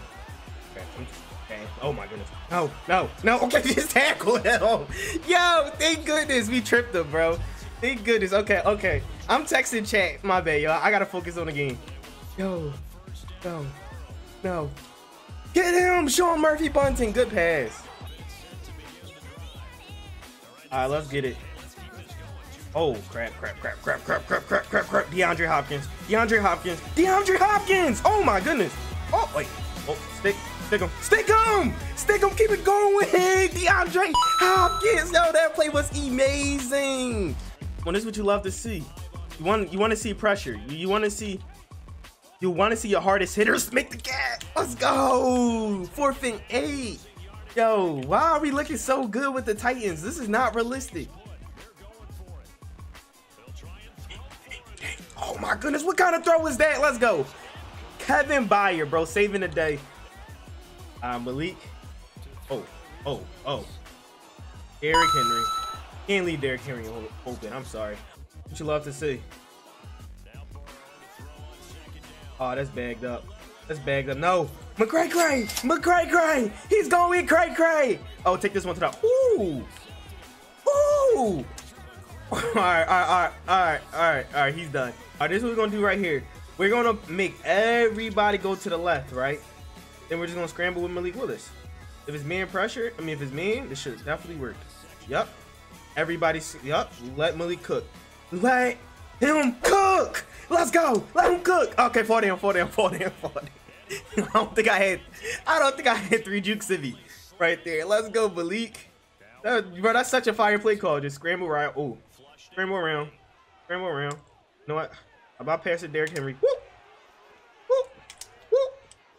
Okay, oh my goodness. No, no, no. Okay, just tackle him. Yo, thank goodness we tripped him, bro. Thank goodness. Okay, okay. I'm texting chat. My bad, y'all. I gotta focus on the game. Yo, no, no. Get him, Sean Murphy Bunting. Good pass. All right, let's get it. Oh, crap, crap, crap, crap, crap, crap, crap, crap, crap. DeAndre Hopkins. DeAndre Hopkins. DeAndre Hopkins. Oh my goodness. Oh, wait. Oh, stick. Stick him. Stick him! Stick him! Keep it going! DeAndre Hopkins! Yo, that play was amazing! Well, this is what you love to see. You want to see pressure. You want to see your hardest hitters make the gap. Let's go! 4th and 8. Yo, why are we looking so good with the Titans? This is not realistic. Oh my goodness, what kind of throw is that? Let's go. Kevin Byard, bro, saving the day. Malik. Oh, oh, oh. Derrick Henry. Can't leave Derrick Henry open. I'm sorry. What you love to see? Oh, that's bagged up. That's bagged up. No. McCray Cray. McCray Cray. He's going cray cray. Oh, take this one to the. Ooh. Ooh. All right, all right, all right, all right, all right. He's done. All right, this is what we're going to do right here. We're going to make everybody go to the left, right? Then we're just gonna scramble with Malik Willis. If it's man pressure, if it's man, this should definitely work. Yup. Everybody's, yup. Let Malik cook. Let him cook. Let's go. Let him cook. Okay, fall down, fall down, fall down, fall down. I don't think I hit three Juke Civvy right there. Let's go, Malik. That, bro, that's such a fire play call. Just scramble right. Oh, scramble around. Scramble around. You know what? I'm about to pass it, Derrick Henry. Whoop. Whoop. Whoop.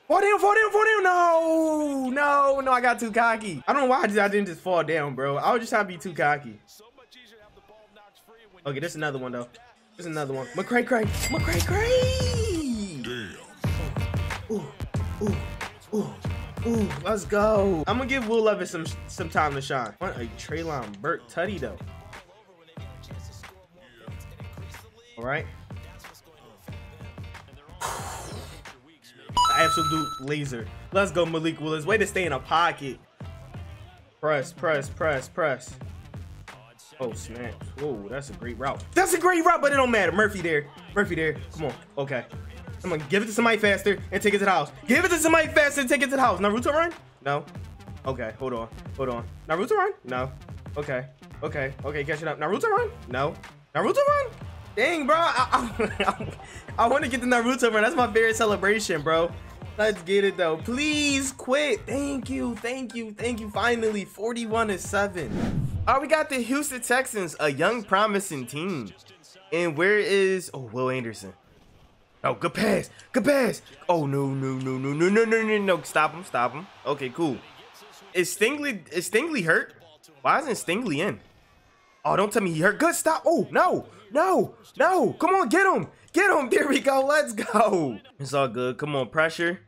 Fall down, fall down, fall down. No. No, no, I got too cocky. I don't know why I didn't just fall down, bro. I was just trying to be too cocky. Okay, this is another one, though. This is another one. McCray, Cray. McCray, Cray. Damn. Ooh. Ooh. Ooh. Ooh, let's go. I'm gonna give Will Levis some time to shine. What a Treylon Burke tutty though. All right. Absolute laser. Let's go, Malik Willis. Way to stay in a pocket. Press, press, press, press. Oh snap! Oh, that's a great route. That's a great route, but it don't matter. Murphy there. Murphy there. Come on. Okay. I'm gonna give it to somebody faster and take it to the house. Give it to somebody faster and take it to the house. Naruto run? No. Okay, hold on. Hold on. Naruto run? No. Okay. Okay. Okay, catch it up. Naruto run? No. Naruto run? Dang, bro. I want to get the Naruto run. That's my favorite celebration, bro. Let's get it, though. Please quit. Thank you. Thank you. Thank you. Finally, 41-7. All right, we got the Houston Texans, a young, promising team. And where is... Oh, Will Anderson. Oh, good pass. Good pass. Oh, no, no, no, no, no, no, no, no, no. Stop him. Stop him. Okay, cool. Is Stingley hurt? Why isn't Stingley in? Oh, don't tell me he hurt. Good stop. Oh, no, no, no. Come on, get him. Get him. There we go. Let's go. It's all good. Come on, pressure.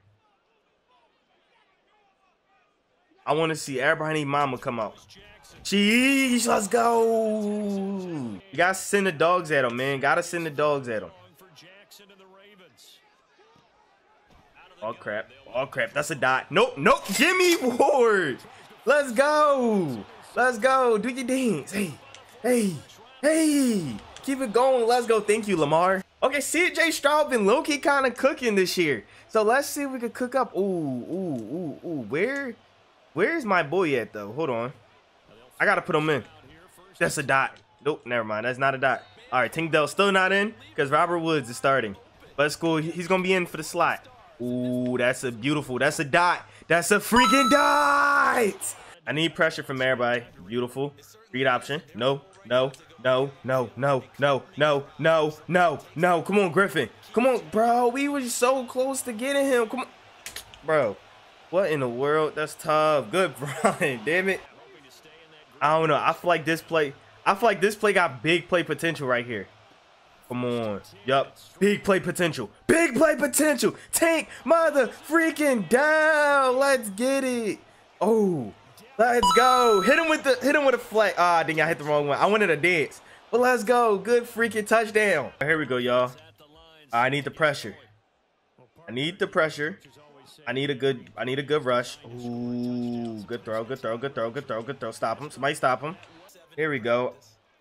I want to see everybody mama come out. Jeez, let's go. You got to send the dogs at him, man. Got to send the dogs at him. Oh crap, oh crap, that's a dot. Nope, nope, Jimmy Ward. Let's go. Let's go, do your dance. Hey, hey, hey, keep it going. Let's go, thank you, Lamar. Okay, CJ Stroud been low-key kind of cooking this year. So let's see if we can cook up. Ooh, ooh, ooh, ooh, where's my boy at though? Hold on, I gotta put him in. That's a dot. Nope, never mind, that's not a dot. All right, Tink Dell's still not in because Robert Woods is starting. But it's cool, he's gonna be in for the slot. Ooh, that's a beautiful, that's a dot. That's a freaking dot. I need pressure from everybody. Beautiful. Read option. No, no, no, no, no, no, no, no, no, no. Come on, Griffin. Come on, bro. We were so close to getting him. Come on. Bro, what in the world? That's tough. Good, Brian. Damn it. I don't know. I feel like this play got big play potential right here. Come on. Yup. Big play potential. Big play potential. Tank mother freaking down. Let's get it. Oh. Let's go. Hit him with a flag. Ah, dang, I hit the wrong one. I wanted a dance. But let's go. Good freaking touchdown. Here we go, y'all. I need the pressure. I need the pressure. I need a good rush. Ooh. Good throw. Good throw. Good throw. Good throw. Good throw. Stop him. Somebody stop him. Here we go.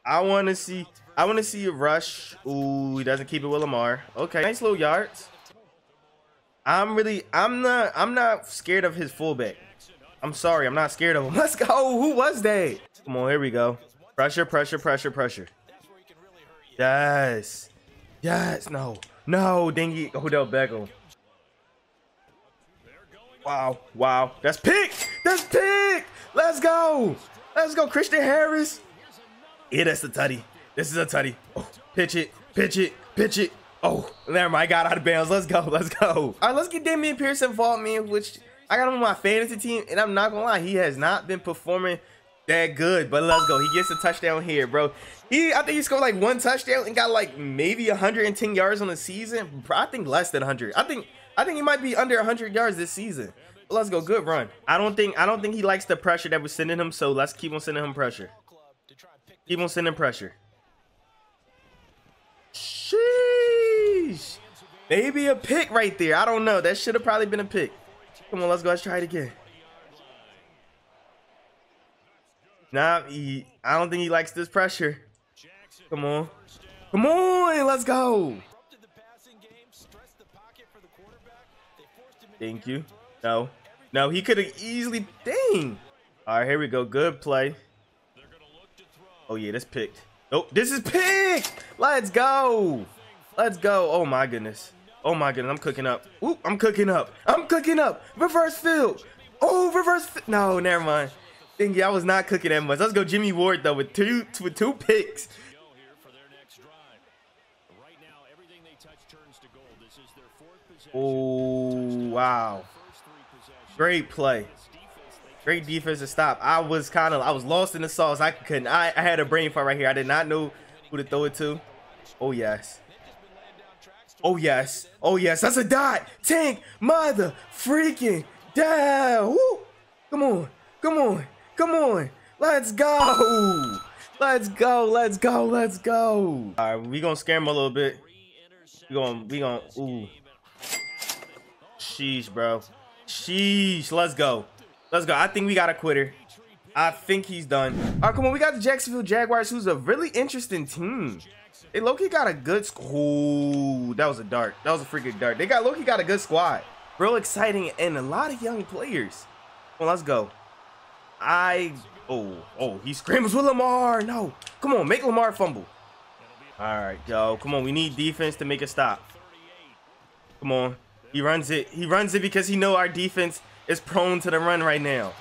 I want to see a rush. Ooh, he doesn't keep it with Lamar. Okay, nice little yards. I'm not scared of his fullback. I'm sorry, I'm not scared of him. Let's go. Who was that? Come on, here we go. Pressure, pressure, pressure, pressure. Yes. Yes. No. No, dingy Odell Beckham. Wow. Wow. That's pick. That's pick. Let's go. Let's go, Christian Harris. Yeah, that's the tutty. This is a tutty. Oh, pitch it, pitch it, pitch it. Oh, never mind. I got out of bounds. Letlet's go. Let's go. All right, let's get Damian Pierce involved, man, which I got him on my fantasy team, and I'm not going to lie. He has not been performing that good, but let's go. He gets a touchdown here, bro. I think he scored like one touchdown and got like maybe 110 yards on the season. I think less than 100. I think he might be under 100 yards this season. But let's go. Good run. I don't think he likes the pressure that we're sending him, so let's keep on sending him pressure. Keep on sending pressure. Sheesh. Maybe a pick right there. I don't know. That should have probably been a pick. Come on, let's go. Let's try it again. Nah, I don't think he likes this pressure. Come on. Come on. Let's go. Thank you. No. No, he could have easily. Dang. All right, here we go. Good play. Oh, yeah, that's picked. Nope, this is picked. Let's go. Let's go. Oh, my goodness. Oh my goodness, I'm cooking up. Ooh, I'm cooking up. I'm cooking up. Reverse field. Oh, reverse. No, never mind. Stingy, I was not cooking that much. Let's go Jimmy Ward though with two picks. Oh, wow. Great play. Great defensive stop. I was lost in the sauce. I had a brain fart right here. I did not know who to throw it to. Oh yes. Oh yes. Oh yes. That's a dot. Tank. Mother freaking down. Woo. Come on. Come on. Come on. Let's go. Let's go. Let's go. Let's go. All right, we gonna scare him a little bit. We gonna. Ooh. Sheesh, bro. Sheesh. Let's go. Let's go. I think we got a quitter. I think he's done. All right, come on. We got the Jacksonville Jaguars, who's a really interesting team. They low-key got a good squad. That was a dart. That was a freaking dart. They got low-key got a good squad. Real exciting and a lot of young players. Well, let's go. Oh, he scrambles with Lamar. No. Come on. Make Lamar fumble. All right, yo. Come on. We need defense to make a stop. Come on. He runs it. He runs it because he knows our defense is prone to the run right now.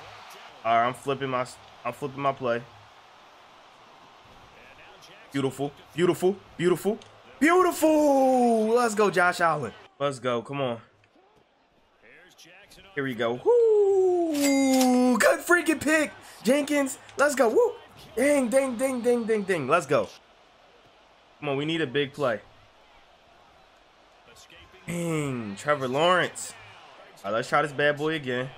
All right, I'm flipping my play. Beautiful, beautiful, beautiful, beautiful. Let's go, Josh Allen. Let's go. Come on. Here we go. Woo! Good freaking pick, Jenkins. Let's go. Woo! Ding, ding, ding, ding, ding, ding. Let's go. Come on, we need a big play. Dang, Trevor Lawrence. All right, let's try this bad boy again.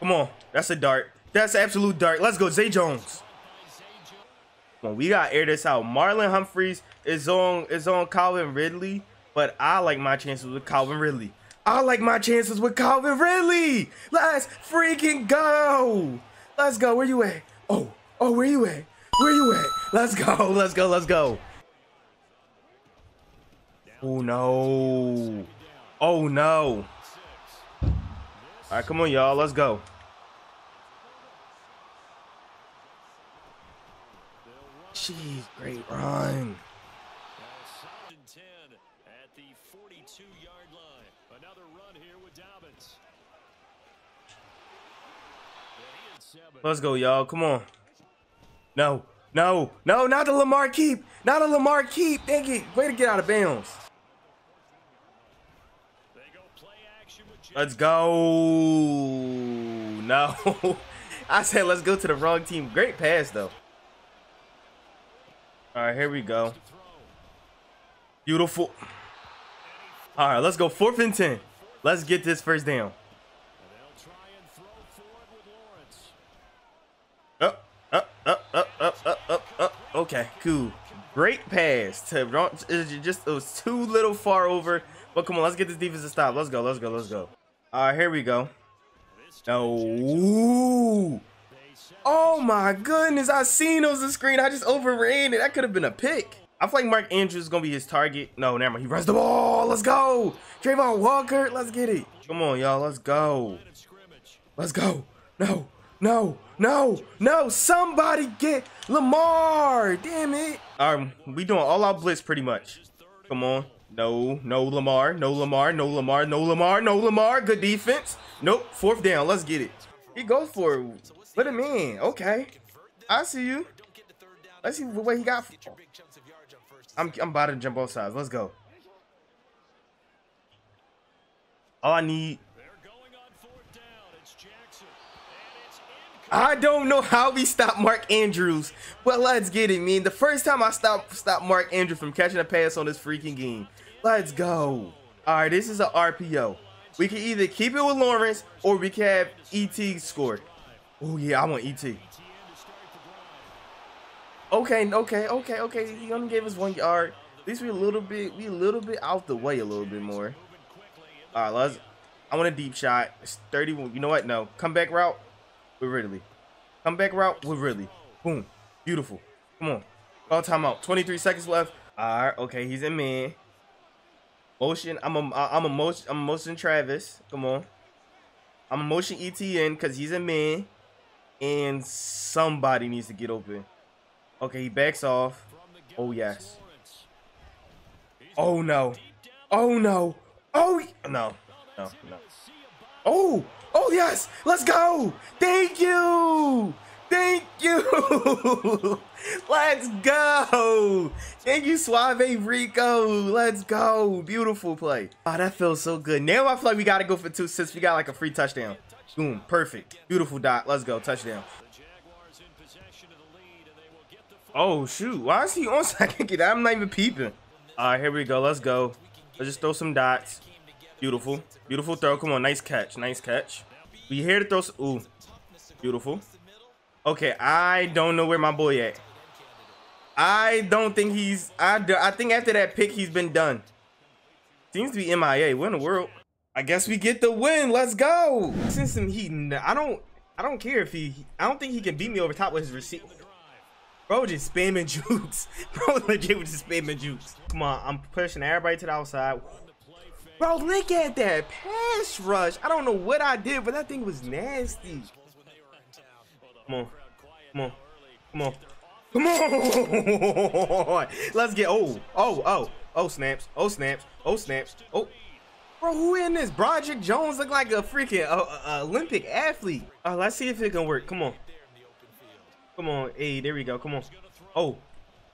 Come on. That's a dart. That's an absolute dart. Let's go, Zay Jones. Come on, we got to air this out. Marlon Humphreys is on Calvin Ridley, but I like my chances with Calvin Ridley. I like my chances with Calvin Ridley. Let's freaking go. Let's go. Where you at? Oh, where you at? Where you at? Let's go. Let's go. Let's go. Oh, no. Oh no. All right, come on, y'all. Let's go. Jeez, great run. At the 42-yard line. Another run here with Dobbins. Let's go, y'all. Come on. No. No. No, not a Lamar keep. Not a Lamar keep. Dang it. Way to get out of bounds. Let's go. No. I said let's go to the wrong team. Great pass, though. All right, here we go. Beautiful. All right, let's go 4th and 10. Let's get this first down. Up, up, up, up, up, up, up, up. Okay, cool. Great pass. It was too little far over. But come on, let's get this defense to stop. Let's go, let's go, let's go. All right, here we go. No. Oh my goodness, I seen those on the screen. I just overran it. That could have been a pick. I feel like Mark Andrews is going to be his target. No, never mind. He runs the ball. Let's go. Trayvon Walker, let's get it. Come on, y'all. Let's go. Let's go. No, no, no, no. Somebody get Lamar. Damn it. All right, we doing all our blitz pretty much. Come on. No, no Lamar, no Lamar, no Lamar, no Lamar, no Lamar. Good defense. Nope. 4th down. Let's get it. He goes for it. Let him in. Okay. I see you. Let's see what he got. I'm about to jump off sides. Let's go. All I need. I don't know how we stopped Mark Andrews, but let's get it, man. The first time I stopped Mark Andrews from catching a pass on this freaking game. Let's go. All right, this is an RPO. We can either keep it with Lawrence or we can have E.T. score. Oh, yeah, I want E.T. Okay, okay, okay, okay. He only gave us 1 yard. At least we a little bit out the way a little bit more. All right, I want a deep shot. It's 31. You know what? No. Comeback route. With Ridley. Come back route with Ridley. Boom. Beautiful. Come on. All timeout. 23 seconds left. All right. Okay. He's in man. Motion. I'm a motion Travis. Come on. I'm a motion ETN because he's in man. And somebody needs to get open. Okay. He backs off. Oh, yes. Oh, no. Oh, no. Oh, no. No, no. Oh, oh, yes. Let's go. Thank you. Thank you. Let's go. Thank you, Suave Rico. Let's go. Beautiful play. Oh, that feels so good. Now I feel like we got to go for 2 assists. We got like a free touchdown. Boom. Perfect. Beautiful dot. Let's go. Touchdown. Oh, shoot. Why is he on second? I'm not even peeping. All right, here we go. Let's go. Let's just throw some dots. Beautiful. Beautiful throw. Come on. Nice catch. Nice catch. We here to throw some. Ooh. Beautiful. Okay, I don't know where my boy at. I don't think he's... I think after that pick, he's been done. Seems to be MIA. What in the world? I guess we get the win. Let's go. Since him, I don't care if he... I don't think he can beat me over top with his receiver. Bro, just spamming jukes. Bro, legit was just spamming jukes. Come on, I'm pushing everybody to the outside. Bro, look at that pass rush. I don't know what I did, but that thing was nasty. Come on, come on, come on, come on. Let's get, oh, snaps, oh, snaps, oh, snaps, oh. Bro, who in this? Broderick Jones look like a freaking Olympic athlete. Let's see if it can work. Come on. Come on, hey, there we go. Come on. Oh,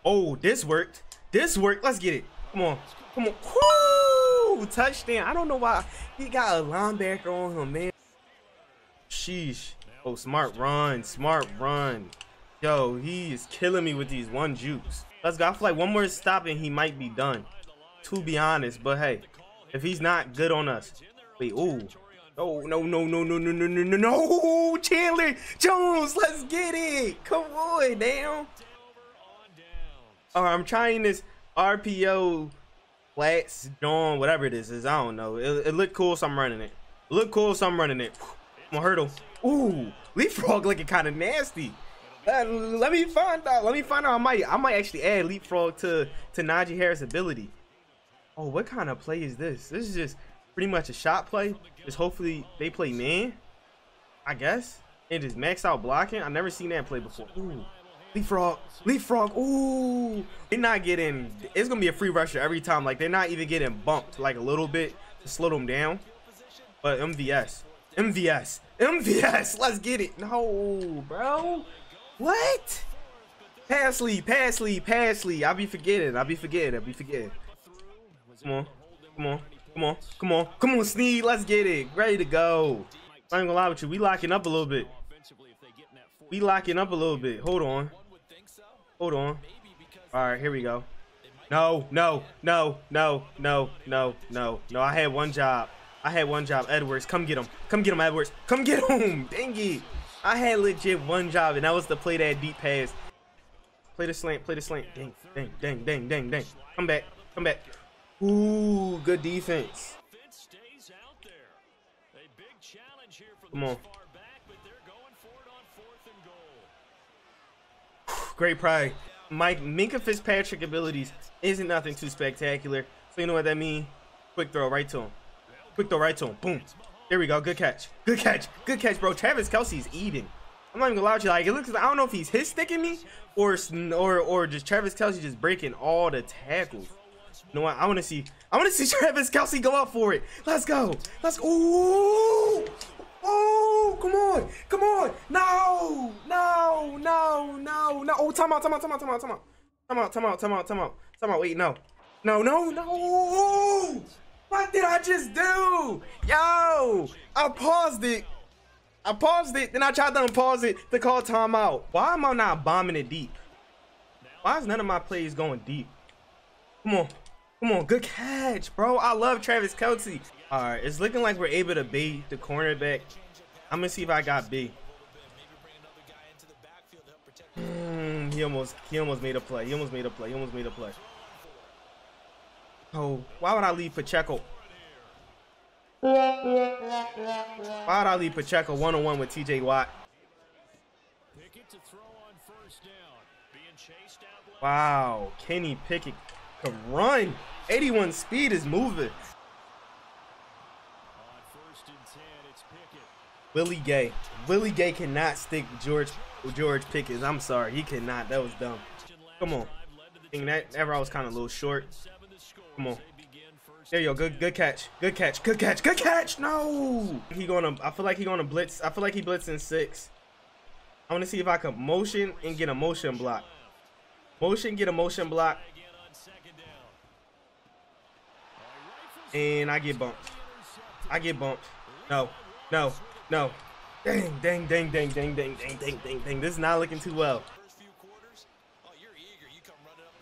oh, this worked. This worked. Let's get it. Come on, come on. Woo! Touchdown. I don't know why he got a linebacker on him, man. Sheesh. Oh, smart run, smart run. Yo, he is killing me with these one jukes. Let's go. I feel like one more stop and he might be done, to be honest. But hey, if he's not good on us, wait. Ooh. Oh, no, no, no, no, no, no, no, no, no, Chandler Jones, let's get it. Come on, damn. All right, I'm trying this RPO flats, Dawn, whatever it is. I don't know. It looked cool, so I'm running it. Look cool, so I'm running it. My hurdle. Ooh, leapfrog looking kind of nasty. Let me find out. Let me find out. I might actually add leapfrog to Najee Harris' ability. Oh, what kind of play is this? This is just pretty much a shot play. Just hopefully they play man, I guess. It is max out blocking. I've never seen that play before. Ooh. Leapfrog. Leapfrog. Ooh. They're not getting... It's going to be a free rusher every time. Like, they're not even getting bumped, like, a little bit to slow them down. But MVS. MVS. MVS. Let's get it. No, bro. What? Passley. Passley. Passley. I'll be forgetting. I'll be forgetting. I'll be forgetting. Come on. Come on. Come on, come on, come on, Sneed. Let's get it. Ready to go. I ain't gonna lie with you. We locking up a little bit. We locking up a little bit. Hold on. Hold on. All right, here we go. No, no, no, no, no, no, no, no. I had one job. I had one job. Edwards, come get him. Come get him, Edwards. Come get him. Dang it. I had legit one job, and that was to play that deep pass. Play the slant, play the slant. Dang, dang, dang, dang, dang, dang. Come back, come back. Ooh, good defense. Come on. Great play. Minka Fitzpatrick abilities isn't nothing too spectacular. So you know what that means? Quick throw right to him. Quick throw right to him. Boom. There we go. Good catch. Good catch. Good catch, bro. Travis Kelce is eating. I'm not even gonna lie to you. Like, it looks like, I don't know if he's hit sticking me or just Travis Kelce just breaking all the tackles. You know what? I want to see Travis Kelce go up for it. Let's go. Let's go. Ooh. Oh, come on. Come on. No. No. No. No. No. Oh, time out. Time out. Time out. Time out. Time out. Time out. Time out. Time out. Time out. Time out. Wait, no. No. No. No. What did I just do? Yo. I paused it. I paused it. Then I tried to unpause it to call timeout. Why am I not bombing it deep? Why is none of my plays going deep? Come on. Come on, good catch, bro. I love Travis Kelce. All right, it's looking like we're able to bait the cornerback. I'm going to see if I got B. He almost made a play. He almost made a play. He almost made a play. Oh, why would I leave Pacheco? Why would I leave Pacheco one-on-one with TJ Watt? Wow, Kenny Pickett. Run. 81 speed is moving. Willie Gay. Willie Gay cannot stick George Pickens. I'm sorry. He cannot. That was dumb. Come on. I think that ever I was kind of a little short. Come on. There you go. Good catch. Good catch. Good catch. Good catch. No. He gonna. I feel like he gonna blitz. I feel like he blitzing six. I want to see if I can motion and get a motion block. Motion, get a motion block. And I get bumped. I get bumped. No. No. No. Dang, dang, dang, dang, dang, dang, dang, dang, dang, dang. This is not looking too well.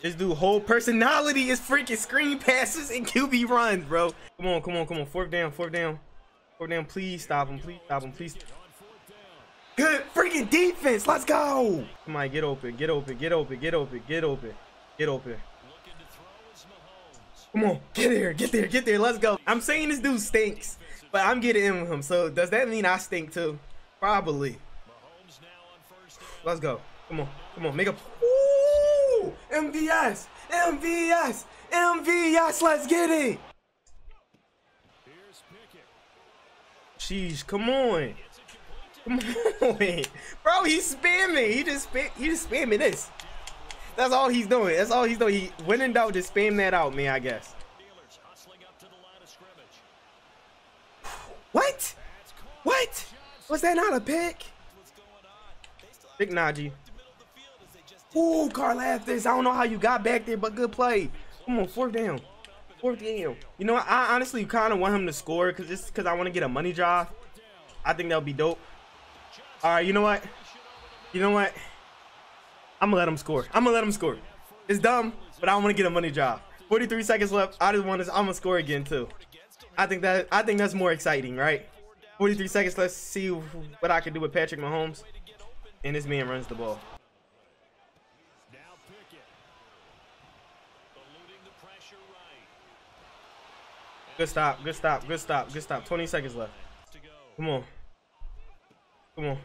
This dude, whole personality is freaking screen passes and QB runs, bro. Come on, come on, come on. Fourth down, fourth down. Fourth down, please stop him, please stop him, please. Good freaking defense. Let's go. Come on, get open, get open, get open, get open, get open, get open. Come on, get there, get there, get there. Let's go. I'm saying this dude stinks, but I'm getting in with him. So does that mean I stink too? Probably. Let's go. Come on, come on, make a. MVS, MVS, MVS, let's get it. Jeez, come on. Come on. Bro, he's spamming. He just spamming this. That's all he's doing. That's all he's doing. He went in doubt, just spam that out, man, I guess. What? What? Was that not a pick? Big Najee. Ooh, Carl Aftis. I don't know how you got back there, but good play. Come on, fourth down. Fourth down. You know what? I honestly kind of want him to score because just because I want to get a money drive. I think that'll be dope. All right, you know what? You know what? I'm going to let him score. I'm going to let him score. It's dumb, but I want to get a money drive. 43 seconds left. I just want this. I'm going to score again, too. I think that's more exciting, right? 43 seconds. Let's see what I can do with Patrick Mahomes. And this man runs the ball. Good stop, good stop, good stop, good stop. 20 seconds left. Come on. Come on.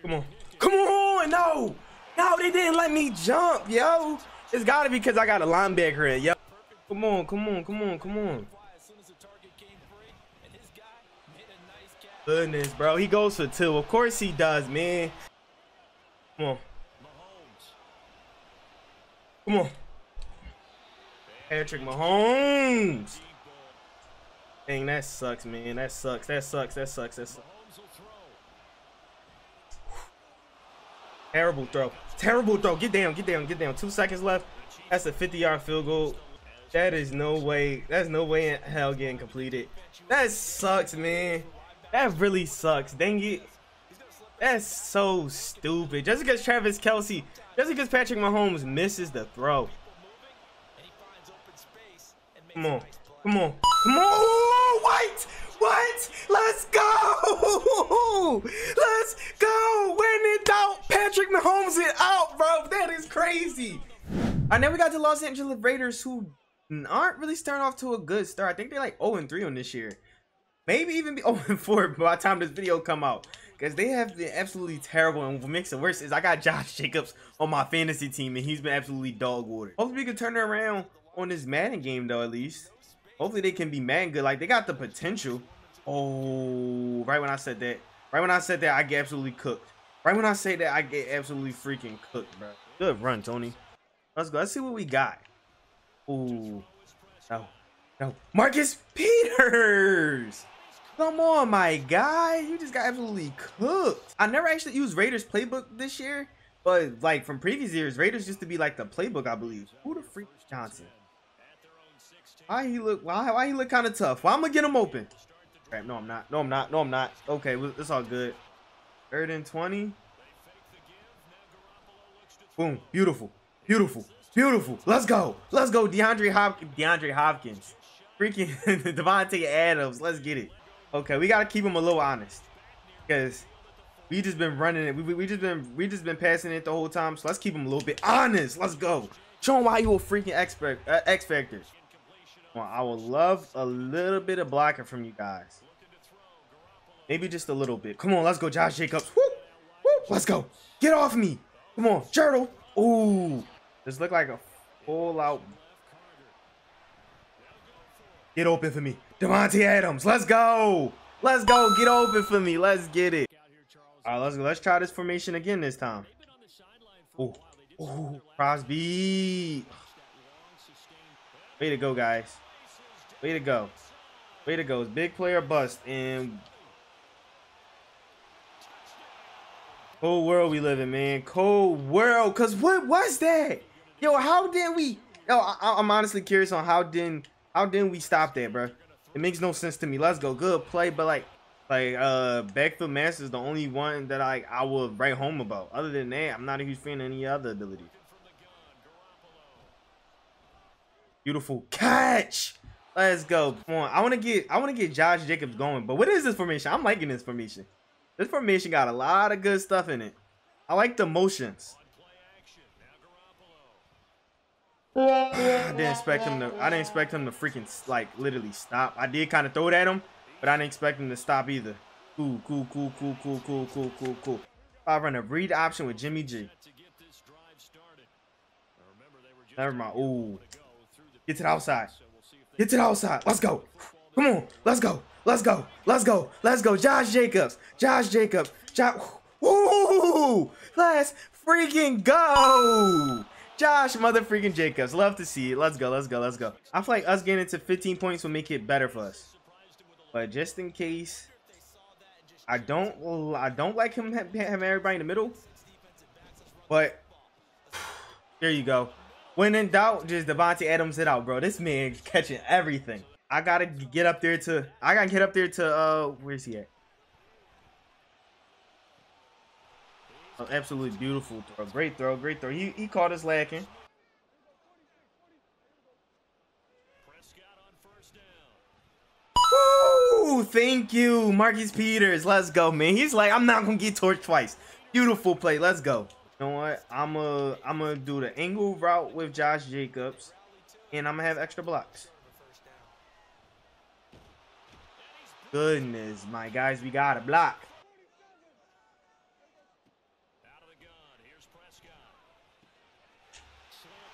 Come on. Come on! No! No, they didn't let me jump, yo! It's gotta be because I got a linebacker in, yo. Come on, come on, come on, come on. Goodness, bro. He goes for two. Of course he does, man. Come on. Come on. Patrick Mahomes! Dang, that sucks, man. That sucks. That sucks. That sucks. That sucks. Terrible throw. Terrible throw. Get down. Get down. Get down. 2 seconds left. That's a 50-yard field goal. That is no way. That's no way in hell getting completed. That sucks, man. That really sucks. Dang it. That's so stupid. Just because Travis Kelce, just because Patrick Mahomes misses the throw. Come on. Come on. Come on. What? What? Let's go. Let's go. When in doubt, Patrick Mahomes is out, bro. That is crazy. I never got to Los Angeles Raiders, who aren't really starting off to a good start. I think they're like 0-3 on this year. Maybe even be 0-4 by the time this video come out. Because they have been absolutely terrible. And what makes it worse is I got Josh Jacobs on my fantasy team, and he's been absolutely dog water. Hopefully we can turn it around on this Madden game, though, at least. Hopefully they can be man good. Like, they got the potential. Oh, right when I said that. Right when I said that, I get absolutely cooked. Right when I say that, I get absolutely freaking cooked, bro. Good run, Tony. Let's go. Let's see what we got. Ooh. No. No. Marcus Peters. Come on, my guy. You just got absolutely cooked. I never actually used Raiders playbook this year. But, like, from previous years, Raiders used to be, like, the playbook, I believe. Who the freak is Johnson? Why he look kind of tough? Well, I'm gonna get him open. Crap, no, I'm not. No, I'm not. No, I'm not. Okay, it's all good. 3rd and 20. Boom. Beautiful. Beautiful. Beautiful. Let's go. Let's go. DeAndre Hopkins. Freaking Devontae Adams. Let's get it. Okay, we gotta keep him a little honest. Because we just been running it. We just been passing it the whole time. So let's keep him a little bit honest. Let's go. Show him why you a freaking expert X-Factor. Well, I would love a little bit of blocking from you guys. Maybe just a little bit. Come on, let's go, Josh Jacobs. Woo! Woo! Let's go. Get off me. Come on, Jurtle. Ooh. This look like a full out. Get open for me. Devontae Adams. Let's go. Let's go. Get open for me. Let's get it. All right, let's go. Let's try this formation again this time. Ooh. Ooh. Crosby. Way to go, guys. Way to go. Way to go. Big player bust. And cold world we live in, man. Cold world. Because what was that? Yo, how did we... Yo, I'm honestly curious on how didn't we stop that, bro? It makes no sense to me. Let's go. Good play. But, like backfield master is the only one that I would write home about. Other than that, I'm not a huge fan of any other ability. Beautiful catch. Let's go. Come on. I want to get Josh Jacobs going. But what is this formation? I'm liking this formation. This formation got a lot of good stuff in it. I like the motions. I didn't expect him to freaking literally stop. I did kind of throw it at him, but I didn't expect him to stop either. Cool. I run a read option with Jimmy G. Never mind. Ooh. Get to the outside. Get to the outside. Let's go. Come on. Let's go. Let's go. Let's go. Let's go. Josh Jacobs. Josh Jacobs. Josh. Ooh. Let's freaking go. Josh motherfreaking Jacobs. Love to see it. Let's go. Let's go. Let's go. I feel like us getting to 15 points will make it better for us. But just in case, I don't like him having everybody in the middle. But there you go. When in doubt, just Devontae Adams it out, bro. This man catching everything. I gotta get up there to where's he at? Oh, absolutely beautiful throw. Great throw, great throw. He caught us lacking. Woo! Thank you, Marcus Peters. Let's go, man. He's like, I'm not gonna get torched twice. Beautiful play. Let's go. You know what? I'm gonna do the angle route with Josh Jacobs, and I'm gonna have extra blocks. Goodness, my guys, we got a block.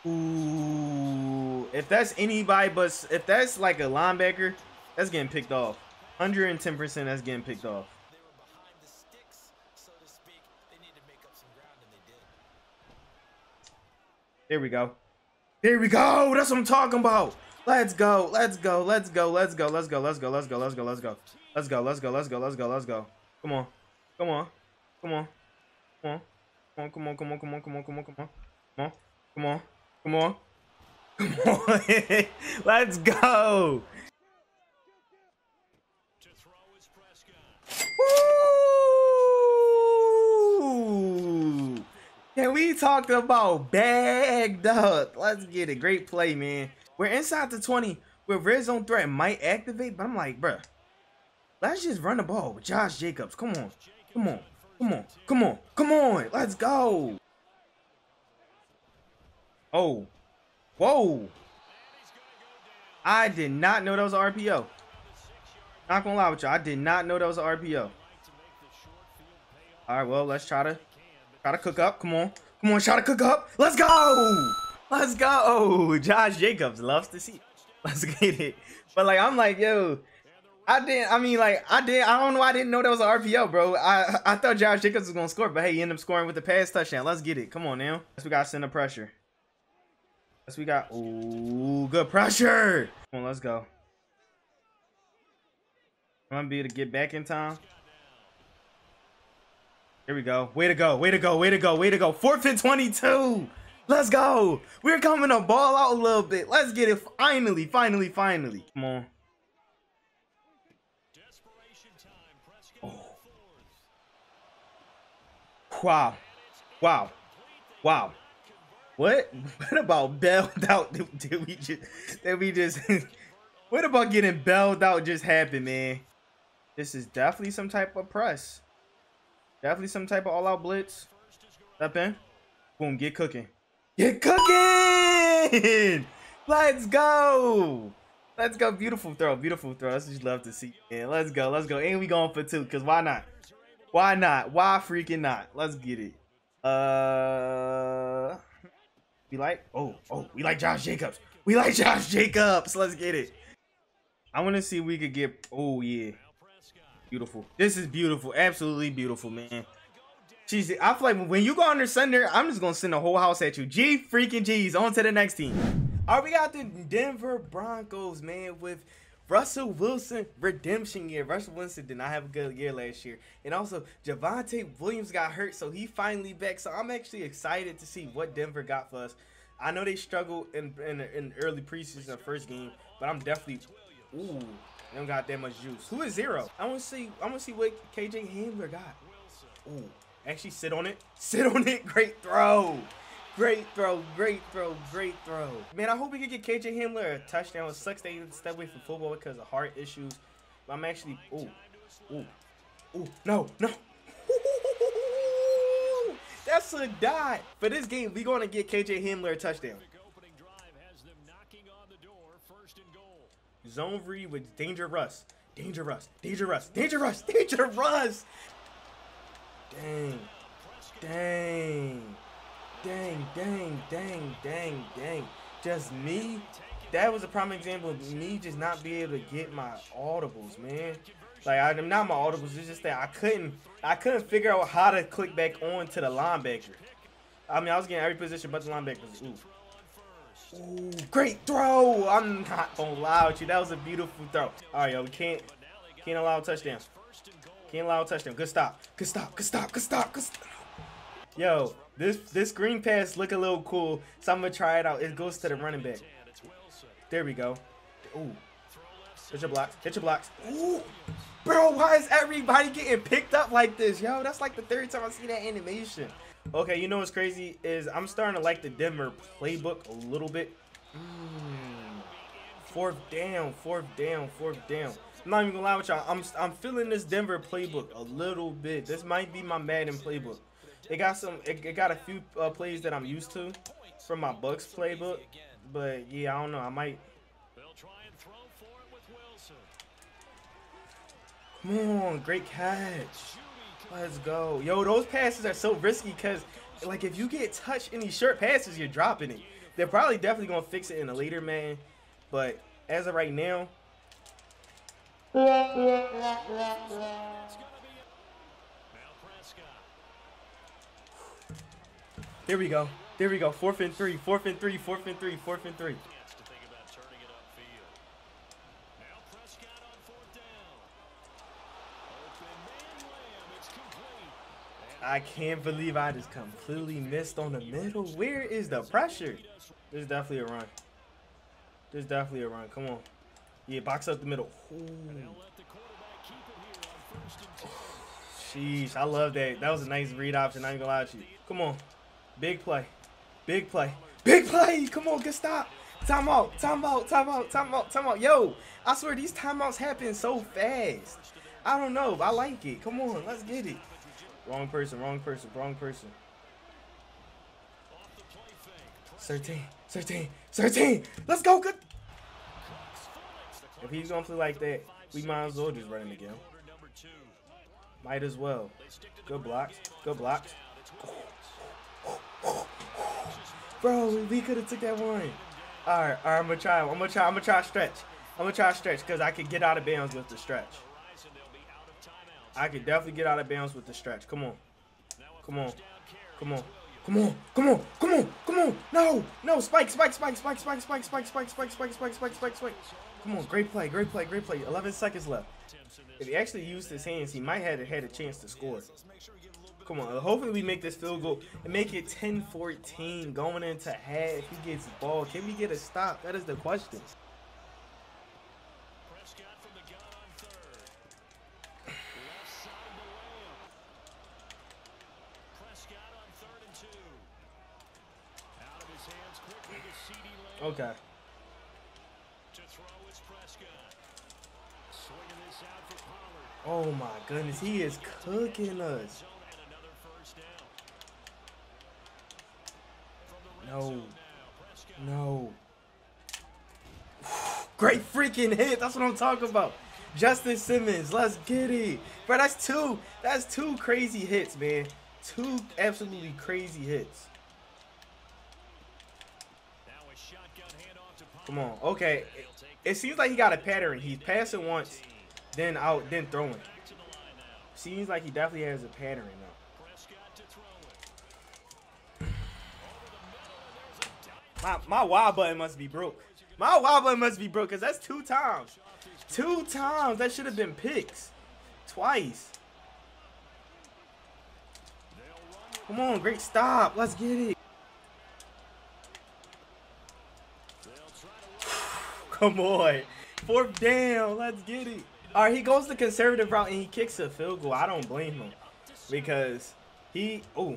Ooh, if that's anybody, but if that's like a linebacker, that's getting picked off. 110%, that's getting picked off. There we go. There we go. That's what I'm talking about. Let's go. Let's go. Let's go. Let's go. Let's go. Let's go. Let's go. Let's go. Let's go. Let's go. Let's go. Let's go. Let's go. Let's go. Come on. Come on. Come on. Come on. Come on. Come on. Come on. Come on. Come on. Come on. Come on. Come on. Come on. Come on. Let's go. Can we talk about bagged up? Let's get it. Great play, man. We're inside the 20 where red zone threat might activate, but I'm like, bruh, let's just run the ball with Josh Jacobs. Come on. Come on. Come on. Come on. Come on. Let's go. Oh. Whoa. I did not know that was an RPO. Not gonna lie with y'all. I did not know that was an RPO. Alright, well, let's try to cook up. Come on. Come on. Try to cook up. Let's go. Let's go. Josh Jacobs loves to see. Let's get it. But like, I'm like, yo, I don't know why I didn't know that was an RPO, bro. I thought Josh Jacobs was going to score, but hey, he ended up scoring with the pass touchdown. Let's get it. Come on now. We got to send the pressure. Yes, we got, ooh, good pressure. Come on, let's go. I'm going to be able to get back in time. Here we go. Way to go. Way to go. Way to go. Way to go. 4th and 22. Let's go. We're coming to ball out a little bit. Let's get it. Finally. Finally. Finally. Come on. Oh. Wow. Wow. Wow. What? What about bailed out? Did we just what about getting bailed out just happened, man? This is definitely some type of press. Definitely some type of all-out blitz. Step in. Boom, get cooking. Get cooking! Let's go! Let's go. Beautiful throw. Beautiful throw. That's just love to see. Yeah, let's go. Let's go. And we going for two, because why not? Why not? Why freaking not? Let's get it. We like... Oh, we like Josh Jacobs. We like Josh Jacobs. Let's get it. I want to see if we could get... Oh, yeah. Beautiful. This is beautiful. Absolutely beautiful, man. Jeez, I feel like when you go under center, I'm just going to send the whole house at you. G freaking G's. On to the next team. All right, we got the Denver Broncos, man, with Russell Wilson redemption year. Russell Wilson did not have a good year last year. And also, Javonte Williams got hurt, so he finally back. So I'm actually excited to see what Denver got for us. I know they struggled in early preseason first game, but I'm definitely, ooh, they don't got that much juice. Who is zero? I want to see what KJ Hamler got. Ooh, actually sit on it. Sit on it. Great throw. Great throw, great throw, great throw. Man, I hope we can get KJ Hamler a touchdown. It sucks they step away from football because of heart issues. But I'm actually, ooh, ooh, ooh, no, no. Ooh, that's a dot. For this game, we're going to get KJ Hamler a touchdown. Zone read with Dangerous. Dangerous, Dangerous, Dangerous, Dangerous. Dang, dang. Dang, dang, dang, dang, dang. Just me. That was a prime example of me just not being able to get my audibles, man. Like, I'm not my audibles. It's just that I couldn't figure out how to click back on to the linebacker. I mean, I was getting every position but the linebackers. Ooh. Ooh, great throw. I'm not going to lie with you. That was a beautiful throw. All right, yo, we can't allow a touchdown. Can't allow a touchdown. Good stop. Good stop. Good stop. Good stop. Good stop. Yo, this green pass look a little cool, so I'm gonna try it out. It goes to the running back. There we go. Ooh, hit your blocks. Hit your blocks. Ooh, bro, why is everybody getting picked up like this, yo? That's like the third time I see that animation. Okay, you know what's crazy is I'm starting to like the Denver playbook a little bit. Fourth down, fourth down, fourth down. I'm not even gonna lie with y'all. I'm feeling this Denver playbook a little bit. This might be my Madden playbook. It got some. It got a few plays that I'm used to from my Bucks playbook, but yeah, I don't know. I might. Come on, great catch. Let's go, yo. Those passes are so risky because, like, if you get touched in these short passes, you're dropping it. They're probably definitely gonna fix it in a later, man. But as of right now. There we go. There we go. Fourth and three. Fourth and three. Fourth and three. Fourth and three. I can't believe I just completely missed on the middle. Where is the pressure? There's definitely a run. There's definitely a run. Come on. Yeah, box up the middle. Ooh. Jeez, I love that. That was a nice read option. I ain't gonna lie to you. Come on. Big play. Big play. Big play! Come on, good stop. Timeout. Timeout. Timeout. Timeout. Timeout. Yo, I swear these timeouts happen so fast. I don't know, but I like it. Come on, let's get it. Wrong person, wrong person, wrong person. 13. 13. 13. Let's go, good. If he's gonna play like that, we might as well just run him again. Might as well. Good blocks. Good blocks. Bro, we could have took that one. All right, I'm gonna try. I'm gonna try stretch. I'm gonna try stretch because I could get out of bounds with the stretch. I could definitely get out of bounds with the stretch. Come on, come on, come on, come on, come on, come on, come on. No, no, spike, spike, spike, spike, spike, spike, spike, spike, spike, spike, spike, spike, spike, spike. Come on, great play, great play, great play. 11 seconds left. If he actually used his hands, he might have had a chance to score. Come on, hopefully we make this field goal and make it 10-14 going into half. If he gets the ball, can we get a stop? That is the question. Okay. Oh my goodness, he is cooking us. No. No. Great freaking hit. That's what I'm talking about. Justin Simmons. Let's get it. Bro, that's two. That's two crazy hits, man. Two absolutely crazy hits. Come on. Okay. It seems like he got a pattern. He's passing once, then out, then throwing. Seems like he definitely has a pattern now. My Y button must be broke. My Y button must be broke because that's two times. Two times. That should have been picks. Twice. Come on, great stop. Let's get it. Come on. Fourth down. Let's get it. All right, he goes the conservative route and he kicks a field goal. I don't blame him because he – bro,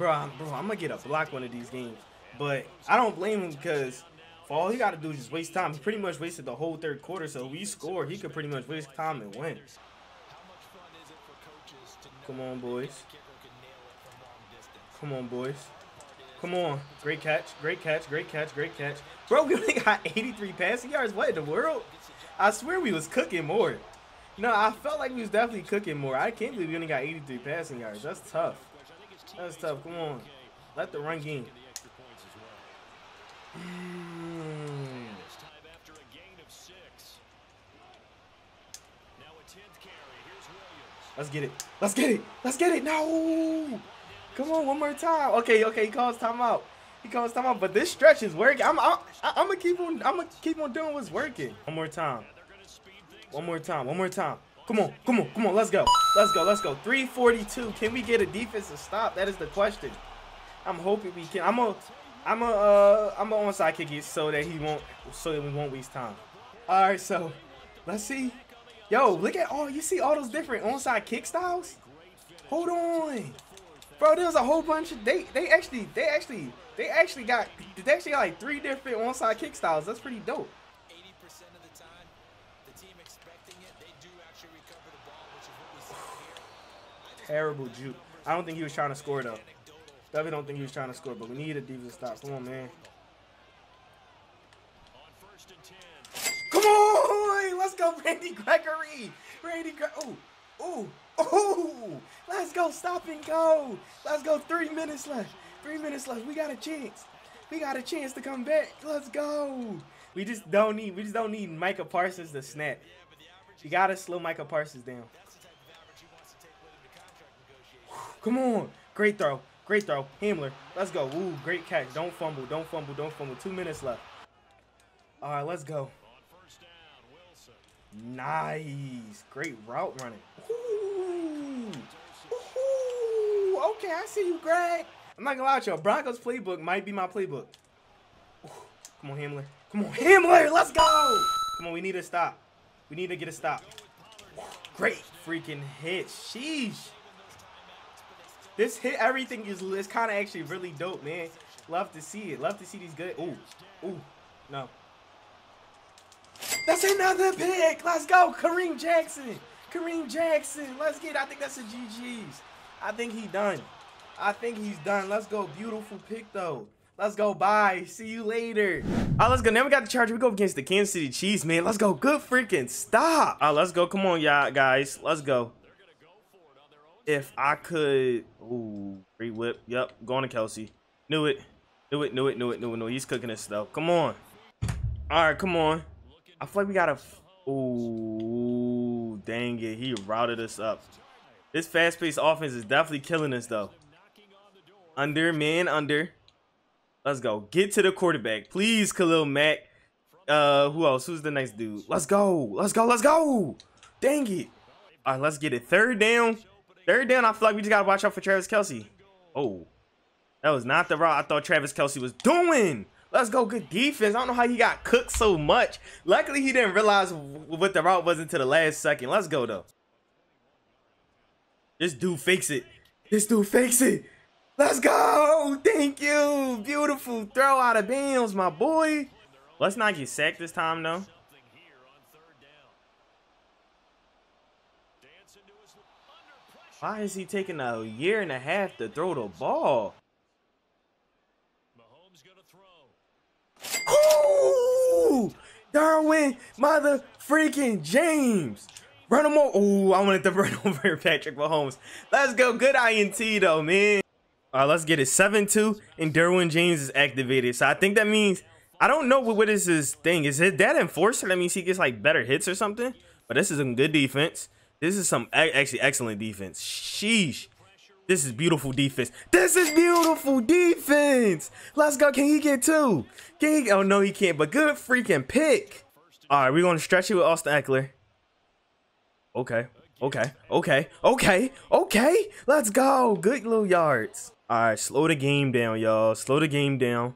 I'm going to get a block one of these games. But I don't blame him because for all he got to do is just waste time. He pretty much wasted the whole third quarter, so if we score, he could pretty much waste time and win. Come on, boys. Come on, boys. Come on. Great catch. Great catch. Great catch. Great catch. Bro, we only got 83 passing yards. What in the world? I swear we was cooking more. No, I felt like we was definitely cooking more. I can't believe we only got 83 passing yards. That's tough. That's tough. Come on. Let the run game. Let's get it. Let's get it. Let's get it. No. Come on, one more time. Okay, okay, he calls timeout. He calls timeout, but this stretch is working. I'm gonna keep on. I'm gonna keep on doing what's working. One more time. One more time. One more time. Come on, come on, come on. Let's go. Let's go. Let's go. 342. Can we get a defensive stop? That is the question. I'm hoping we can. I'm a onside kick it so that he won't. So that we won't waste time. All right. So, let's see. Yo, look at all. You see all those different onside kick styles? Hold on. Bro, there was a whole bunch of they actually got like three different onside kick styles. That's pretty dope. 80% of the time, the team expecting it, they do actually recover the ball, which is what we saw here. Terrible juke. I don't think he was trying to score though. Definitely don't think he was trying to score, but we need a defensive stop. Come on, man. Come on! Let's go, Randy Gregory! Randy Gregory. Ooh! Oh, let's go, stop and go. Let's go, 3 minutes left. 3 minutes left. We got a chance. We got a chance to come back. Let's go. We just don't need Michael Parsons to snap. You got to slow Michael Parsons down. Come on. Great throw. Great throw. Hamler. Let's go. Ooh, great catch. Don't fumble. Don't fumble. Don't fumble. 2 minutes left. All right, let's go. Nice. Great route running. Ooh. Ooh. Okay, I see you, Greg. I'm not going to lie to you. Broncos playbook might be my playbook. Ooh. Come on, Hamler. Come on, Hamler. Let's go. Come on, we need a stop. We need to get a stop. Ooh. Great freaking hit. Sheesh. This hit, everything is kind of actually really dope, man. Love to see it. Love to see these good. Ooh. Ooh. No. That's another pick. Let's go, Kareem Jackson. Kareem Jackson. Let's get it. I think that's a GG's. I think he done. I think he's done. Let's go. Beautiful pick, though. Let's go. Bye. See you later. All right, let's go. Now we got the Chargers. We go against the Kansas City Chiefs, man. Let's go. Good freaking stop. All right, let's go. Come on, y'all, guys. Let's go. If I could. Ooh, free whip. Yep. Going to Kelce. Knew it. Knew it. Knew it. Knew it. Knew it. Knew it. He's cooking us, though. Come on. All right, come on. I feel like we got a... Ooh, dang it. He routed us up. This fast-paced offense is definitely killing us, though. Under, man, under. Let's go. Get to the quarterback. Please, Khalil Mack. Who else? Who's the next dude? Let's go. Let's go. Let's go. Dang it. All right, let's get it. Third down. Third down, I feel like we just got to watch out for Travis Kelce. Oh, that was not the route I thought Travis Kelce was doing. Let's go, good defense. I don't know how he got cooked so much. Luckily, he didn't realize what the route was until the last second. Let's go, though. This dude fakes it. This dude fakes it. Let's go. Thank you. Beautiful throw out of bounds, my boy. Let's not get sacked this time, though. Why is he taking a year and a half to throw the ball? Ooh, Darwin, mother freaking James. Run him over. Ooh, I wanted to run over Patrick Mahomes. Let's go. Good INT, though, man. All right, let's get it. 7-2, and Derwin James is activated. So I think that means, I don't know what is his thing. Is it that enforcer? That means he gets, like, better hits or something. But this is some good defense. This is some actually excellent defense. Sheesh. This is beautiful defense. This is beautiful defense. Let's go. Can he get two? Can he? Oh, no, he can't. But good freaking pick. All right, we're going to stretch it with Austin Eckler. Okay. Okay. Okay. Okay. Okay. Let's go. Good little yards. All right, slow the game down, y'all. Slow the game down.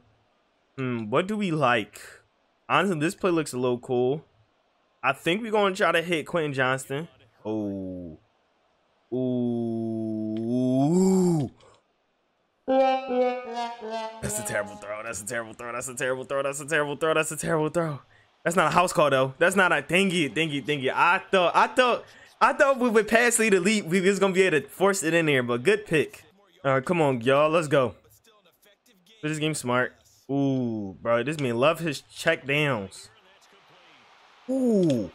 What do we like? Honestly, this play looks a little cool. I think we're going to try to hit Quentin Johnston. Oh. Ooh. That's a terrible throw. That's a terrible throw. That's a terrible throw. That's a terrible throw. That's a terrible throw. That's not a house call, though. That's not a thingy. I thought we would pass lead elite. We was going to be able to force it in there, but good pick. All right, come on, y'all. Let's go. This game's smart. Ooh, bro. This man love his check downs. Ooh.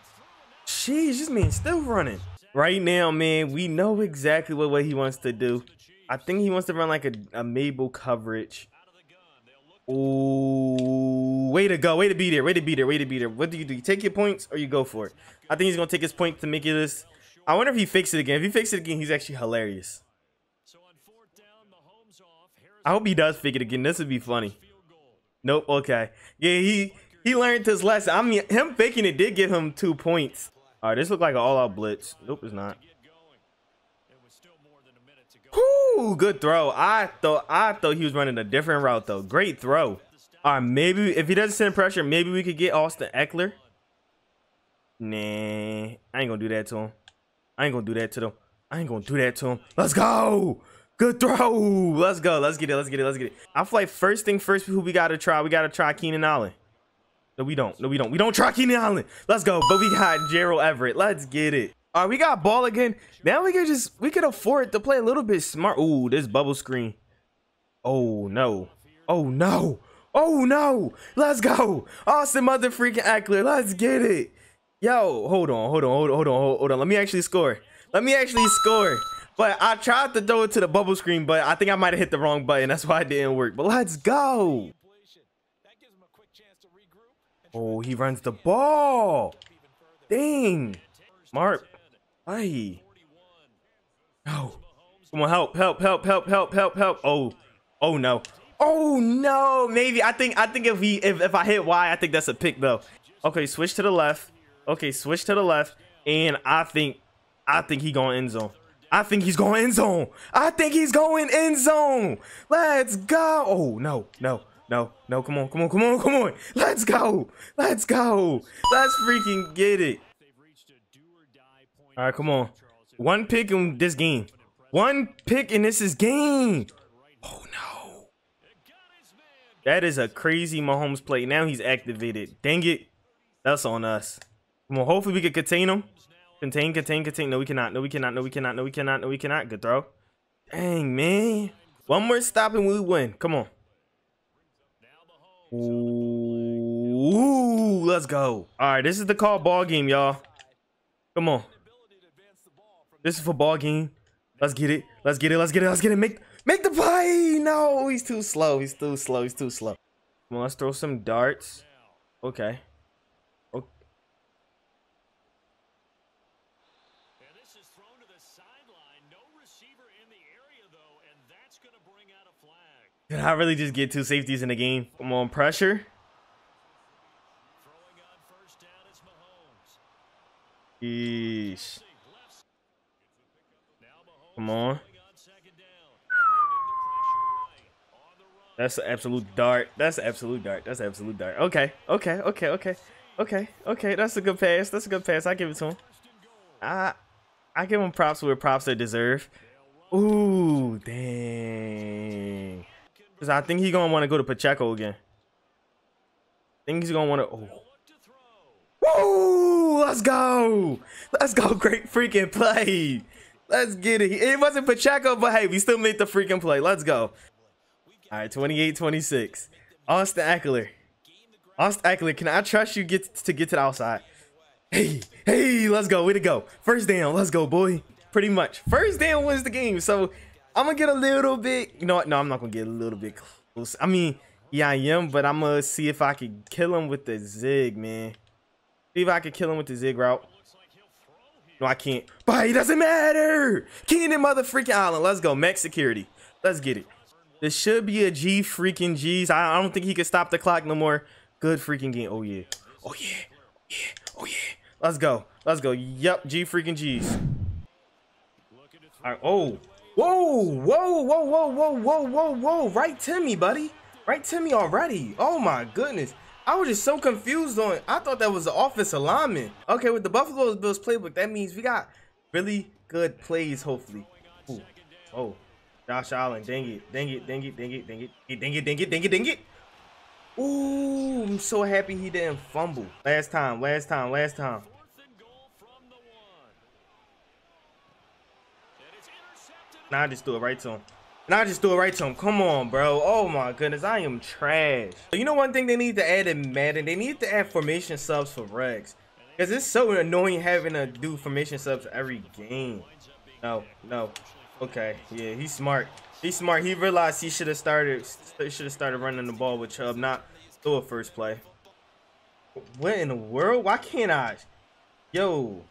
Jeez, this man still running. Right now, man, we know exactly what he wants to do. I think he wants to run like a Mabel coverage. Ooh, way to go. Way to be there. Way to be there. Way to be there. What do? You take your points or you go for it? I think he's going to take his point to make it this. I wonder if he fixed it again. If he fixed it again, he's actually hilarious. I hope he does fix it again. This would be funny. Nope. Okay. Yeah, he learned his lesson. I mean, him faking it did give him 2 points. All right, this look like an all-out blitz. Nope, it's not. Ooh, good throw. I thought he was running a different route, though. Great throw. All right, maybe if he doesn't send pressure, maybe we could get Austin Eckler. Nah, I ain't going to do that to him. I ain't going to do that to them. I ain't going to do that to him. Let's go. Good throw. Let's go. Let's get it. Let's get it. Let's get it. I feel like first thing first, who we got to try? We got to try Keenan Allen. No, we don't. No, we don't. We don't try Keenan Allen. Let's go. But we got Gerald Everett. Let's get it. All right, we got ball again. Now we could afford to play a little bit smart. Ooh, this bubble screen. Oh, no. Oh, no. Oh, no. Let's go. Austin mother freaking Eckler. Let's get it. Yo, hold on. Let me actually score. But I tried to throw it to the bubble screen, but I think I might have hit the wrong button. That's why it didn't work. But let's go. Oh, he runs the ball. Dang. Mark. Aye. No. Come on, help. Oh. Oh no. Oh no. Maybe. I think if I hit Y, I think that's a pick though. Okay, switch to the left. And I think he going end zone. I think he's going end zone. Let's go. Oh no, no. No, come on. Let's go. Let's freaking get it. All right, come on. One pick in this game. Oh, no. That is a crazy Mahomes play. Now he's activated. Dang it. That's on us. Come on, hopefully we can contain him. Contain. No, we cannot. Good throw. Dang, man. One more stop and we win. Come on. Ooh, let's go. All right, this is the call ball game, y'all. Come on. This is for ball game. Let's get it. Make the play. No, he's too slow. Come on, let's throw some darts. Okay. Oh. Did I really just get two safeties in the game? Come on, pressure. Yeesh. Come on. That's an absolute dart. That's an absolute dart. Okay. That's a good pass. I give it to him. I give him props where props they deserve. Ooh, dang. Because I think he's going to want to go to Pacheco again. Oh. Woo! Let's go. Great freaking play. Let's get it. It wasn't Pacheco, but hey, we still made the freaking play. Let's go. All right, 28-26. Austin Eckler, can I trust you to get to the outside? Hey, let's go. Way to go. First down. Let's go, boy. Pretty much. First down wins the game, so... I'm gonna get a little bit, you know what? No, I'm not gonna get a little bit close. I mean, yeah, I am, but I'm gonna see if I can kill him with the zig, man. See if I can kill him with the zig route. No, I can't. But it doesn't matter. Keenan mother freaking Island. Let's go. Max security. Let's get it. This should be a G freaking G's. I don't think he can stop the clock no more. Good freaking game. Oh, yeah. Oh, yeah. Yeah. Oh, yeah. Let's go. Let's go. Yep. G freaking G's. All right. Oh. Whoa. Whoa. Whoa. Whoa. Whoa. Whoa. Whoa. Whoa. Right to me, buddy. Right to me already. Oh, my goodness. I was just so confused on it. I thought that was the offensive lineman. Okay, with the Buffalo Bills playbook, that means we got really good plays, hopefully. Ooh. Oh, Josh Allen. Dang it. Dang it. Dang it. Dang it. Dang it. Dang it. Dang it. Dang it. Dang it. Ooh, I'm so happy he didn't fumble. Last time. Last time. Last time. Nah, I just threw it right to him. And I just threw it right to him. Come on, bro. Oh, my goodness. I am trash. You know one thing they need to add in Madden? They need to add formation subs for Regs. Because it's so annoying having to do formation subs every game. No, no. Okay. Yeah, he's smart. He's smart. He realized he should have started running the ball with Chubb, not through a first play. What in the world? Why can't I? Yo.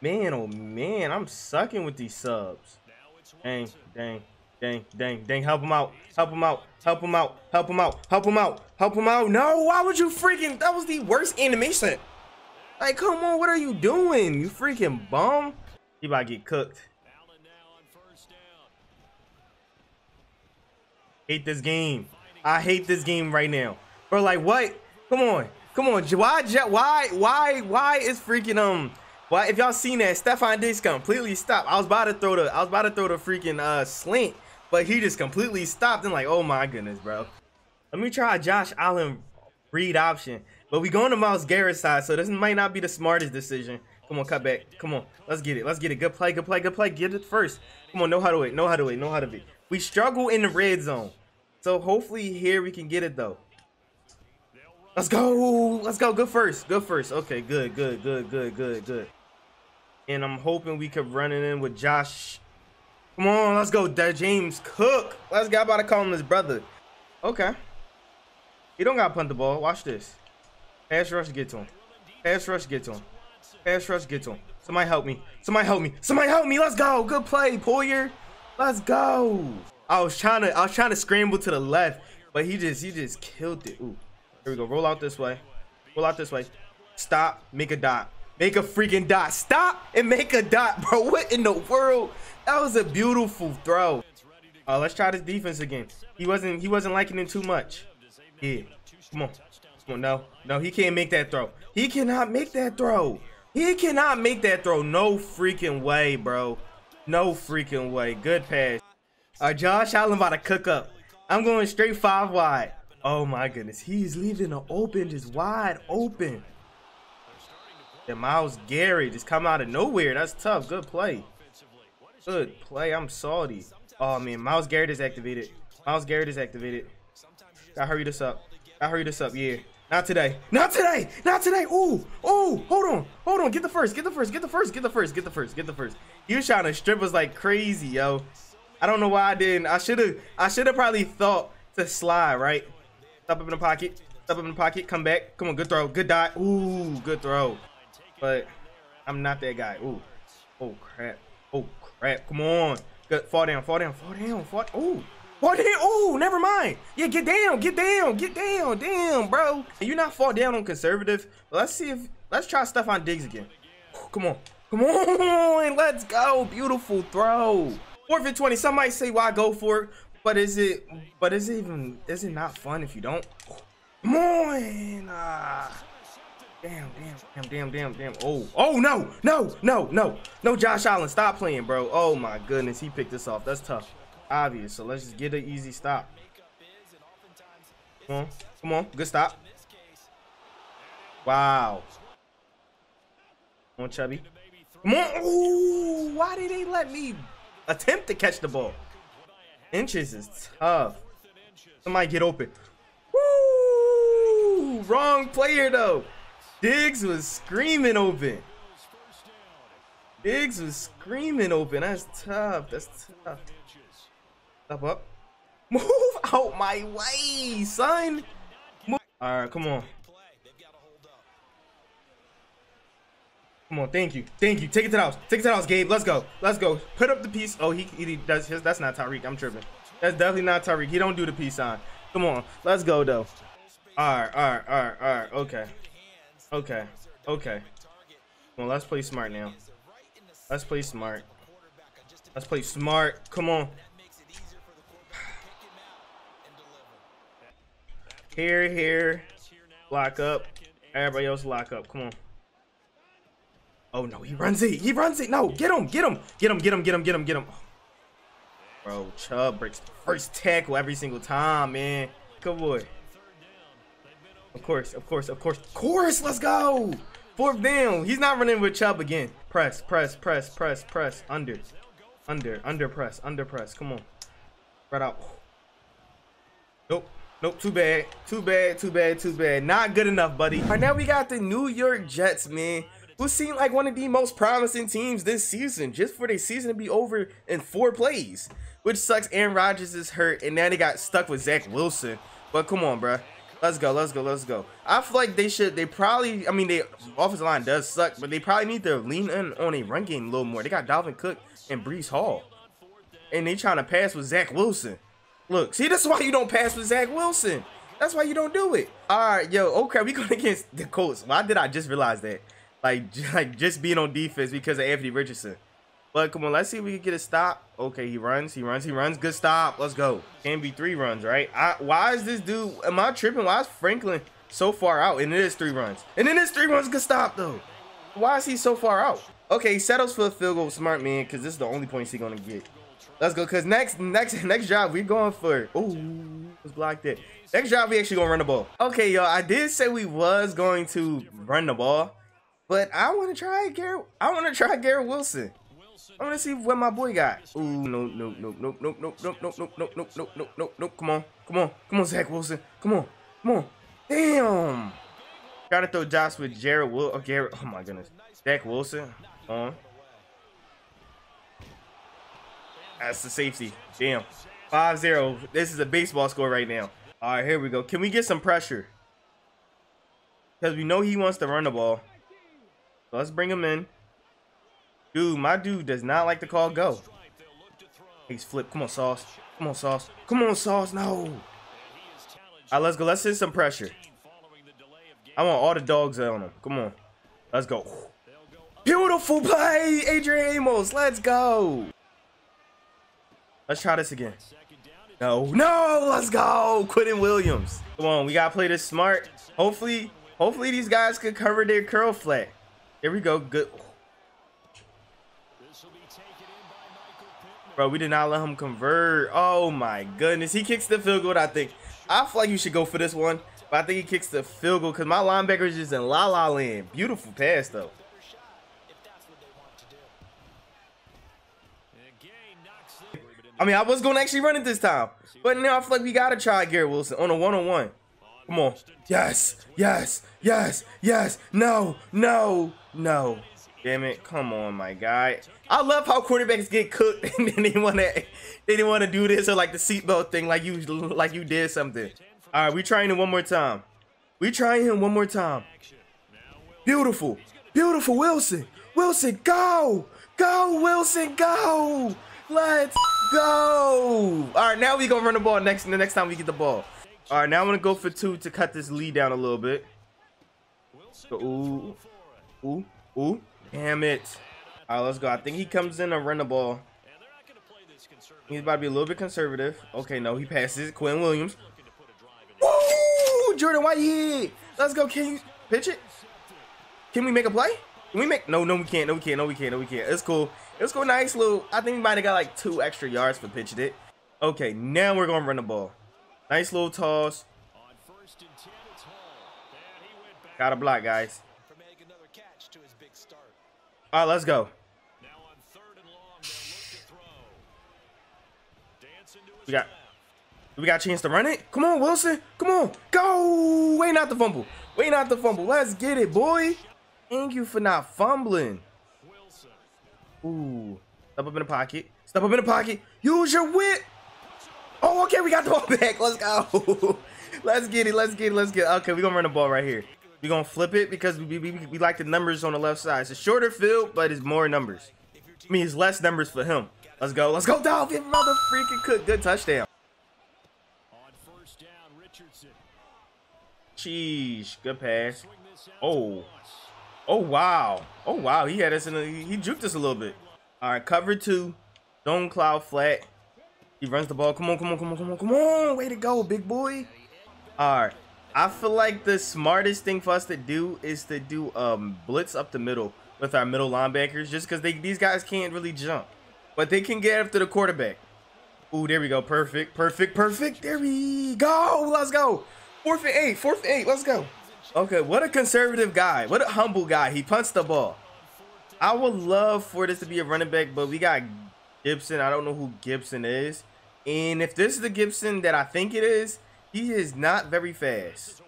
Man, oh, man. I'm sucking with these subs. Dang, dang. Dang, dang, dang, help him out, help him out, help him out, help him out, help him out, help him out. No, why would you freaking, that was the worst animation. Like, come on, what are you doing? You freaking bum. He about to get cooked. Hate this game. I hate this game right now. Bro, like what? Come on, come on. Why is freaking, why, if y'all seen that, Stefon Diggs completely stopped. I was about to throw the freaking slant. But he just completely stopped and like, oh my goodness, bro. Let me try Josh Allen read option. But we going to Myles Garrett's side, so this might not be the smartest decision. Come on, cut back. Come on. Let's get it. Let's get it. Good play, good play, good play. Get it first. Come on, know how to wait. Know how to wait. Know how to be. We struggle in the red zone. So hopefully here we can get it though. Let's go. Let's go. Good first. Good first. Okay, good, good, good, good, good, good. And I'm hoping we could run it in with Josh. Come on, let's go, James Cook. Let's go. I'm about to call him his brother. Okay. He don't got to punt the ball. Watch this. Pass rush, get to him. Pass rush, get to him. Pass rush, get to him. Somebody help me. Somebody help me. Somebody help me. Let's go. Good play, Poyer. Let's go. I was trying to scramble to the left, but he just killed it. Ooh. Here we go. Roll out this way. Roll out this way. Stop. Make a dot. Make a freaking dot. Stop and make a dot, bro. What in the world? That was a beautiful throw. Let's try this defense again. He wasn't liking it too much. Yeah. Come on. Come on. No. No, he can't make that throw. He cannot make that throw. He cannot make that throw. No freaking way, bro. No freaking way. Good pass. All right, Josh Allen about to cook up. I'm going straight 5 wide. Oh my goodness. He's leaving it open, just wide open. And Myles Garrett just come out of nowhere. That's tough. Good play. Good play. I'm salty. Oh, man. Myles Garrett is activated. Myles Garrett is activated. Gotta hurry this up. Gotta hurry this up. Yeah. Not today. Not today. Not today. Ooh. Ooh. Hold on. Hold on. Get the first. Get the first. Get the first. Get the first. Get the first. Get the first. You was trying to strip us like crazy, yo. I don't know why I didn't. I should have probably thought to slide, right? Stop up in the pocket. Stop up in the pocket. Come back. Come on. Good throw. Good dot. Ooh. Good throw. But I'm not that guy. Ooh. Oh, crap. Oh, crap. Come on. Good. Fall down. Fall down. Fall down. Fall down. Ooh. Fall down. Ooh. Never mind. Yeah, get down. Get down. Get down. Damn, bro. And you're not fall down on conservative. Let's see if. Let's try Stefon Diggs again. Ooh, come on. Come on. Let's go. Beautiful throw. 4th and 20. Some might say, why go for it? But is it not fun if you don't? Oh, come on. Damn, damn, damn, damn, damn, damn. Oh, oh, no, no, no, no. No, Josh Allen, stop playing, bro. Oh, my goodness. He picked this off. That's tough. Obvious. So let's just get an easy stop. Come on. Come on. Good stop. Wow. Come on, Chubby. Come on. Oh, why did they let me attempt to catch the ball? Inches is tough. Somebody get open. Woo! Wrong player though. Diggs was screaming open. Diggs was screaming open. That's tough. That's tough. Step up. Move out my way, son. Move. All right, come on. Come on, thank you. Thank you. Take it to the house. Take it to the house, Gabe. Let's go. Let's go. Put up the piece. Oh, he does his. That's not Tyreek. I'm tripping. That's definitely not Tyreek. He don't do the peace sign. Come on. Let's go, though. All right. Okay. Well, let's play smart now. Let's play smart. Come on. Here. Lock up. Everybody else lock up. Come on. Oh, no. He runs it. No. Get him. Bro, Chubb breaks the first tackle every single time, man. Good boy. Of course. Let's go. Fourth down. He's not running with Chubb again. Press. Under press. Come on. Right out. Nope. Too bad. Not good enough, buddy. All right, now we got the New York Jets, man, who seem like one of the most promising teams this season, just for their season to be over in 4 plays, which sucks. Aaron Rodgers is hurt, and now they got stuck with Zach Wilson. But come on, bruh. Let's go. I feel like their offensive line does suck, but they probably need to lean in on a run game a little more. They got Dalvin Cook and Breece Hall, and they trying to pass with Zach Wilson. Look, see, this is why you don't pass with Zach Wilson. That's why you don't do it. All right, yo, okay, we going against the Colts. Why did I just realize that? Like just being on defense because of Anthony Richardson. But come on, let's see if we can get a stop. Okay, he runs. Good stop. Let's go. Can be 3 runs, right? Why is this dude? Am I tripping? Why is Franklin so far out? And it is 3 runs. Good stop, though. Why is he so far out? Okay, he settles for a field goal. Smart, man, because this is the only points he's gonna get. Let's go, because next drive we're going for. Oh, let's block that. Next drive we actually gonna run the ball. Okay, y'all, I did say we was going to run the ball. But I want to try Garrett. I want to try Garrett Wilson. I want to see what my boy got. Ooh, no. Come on, Zach Wilson. Come on. Damn. Trying to throw Josh with Garrett Wilson. Oh my goodness. Zach Wilson. That's the safety. Damn. 5-0. This is a baseball score right now. All right, here we go. Can we get some pressure? Because we know he wants to run the ball. Let's bring him in. Dude, my dude does not like to call go. He's flipped. Come on, Sauce. No. All right, let's go. Let's send some pressure. I want all the dogs on him. Come on. Let's go. Beautiful play, Adrian Amos. Let's go. Let's try this again. No. Let's go. Quentin Williams. Come on. We got to play this smart. Hopefully these guys could cover their curl flat. Here we go. Good. Bro, we did not let him convert. Oh, my goodness. He kicks the field goal, I think. I feel like you should go for this one, but I think he kicks the field goal because my linebacker is just in la-la land. Beautiful pass, though. I mean, I was going to actually run it this time, but now I feel like we got to try Garrett Wilson on a one-on-one. Come on. Yes. No. Damn it. Come on, my guy. I love how quarterbacks get cooked and then they didn't want to do this, or like the seatbelt thing, like you did something. All right, we trying it one more time. Beautiful Wilson. Wilson, go. Let's go. All right, now we going to run the ball the next time we get the ball. All right, now I'm going to go for 2 to cut this lead down a little bit. Ooh. Damn it. All right, let's go. I think he comes in and run the ball. He's about to be a little bit conservative. Okay, no, he passes. Quinn Williams. Woo! Jordan Whitehead. Let's go. Can you pitch it? Can we make a play? Can we make? No, we can't. It's cool. Nice little. I think we might have got like 2 extra yards for pitching it. Okay, now we're going to run the ball. Nice little toss. Got a block, guys. All right, let's go. We got a chance to run it. Come on, Wilson. Come on. Go. Wait, not the fumble. Let's get it, boy. Thank you for not fumbling. Ooh. Step up in the pocket. Use your whip. Oh, okay, we got the ball back. Let's go. Let's get it. Okay, we're going to run the ball right here. We're going to flip it because we like the numbers on the left side. It's a shorter field, but it's more numbers. I mean, it's less numbers for him. Let's go. Let's go, Dalvin. Mother freaking Cook. Good touchdown. On first down, Richardson. Jeez. Good pass. Oh. Oh, wow. Oh, wow. He had us in a... He juked us a little bit. All right. Cover two. Don't cloud flat. He runs the ball. Come on, come on, come on, come on, come on. Way to go, big boy. All right. I feel like the smartest thing for us to do is to do blitz up the middle with our middle linebackers, just because these guys can't really jump. But they can get after the quarterback. Ooh, there we go. Perfect, perfect, perfect. There we go. Let's go. 4th and 8. 4th and 8. Let's go. Okay, what a conservative guy. What a humble guy. He punched the ball. I would love for this to be a running back, but we got Gibson. I don't know who Gibson is. And if this is the Gibson that I think it is, he is not very fast.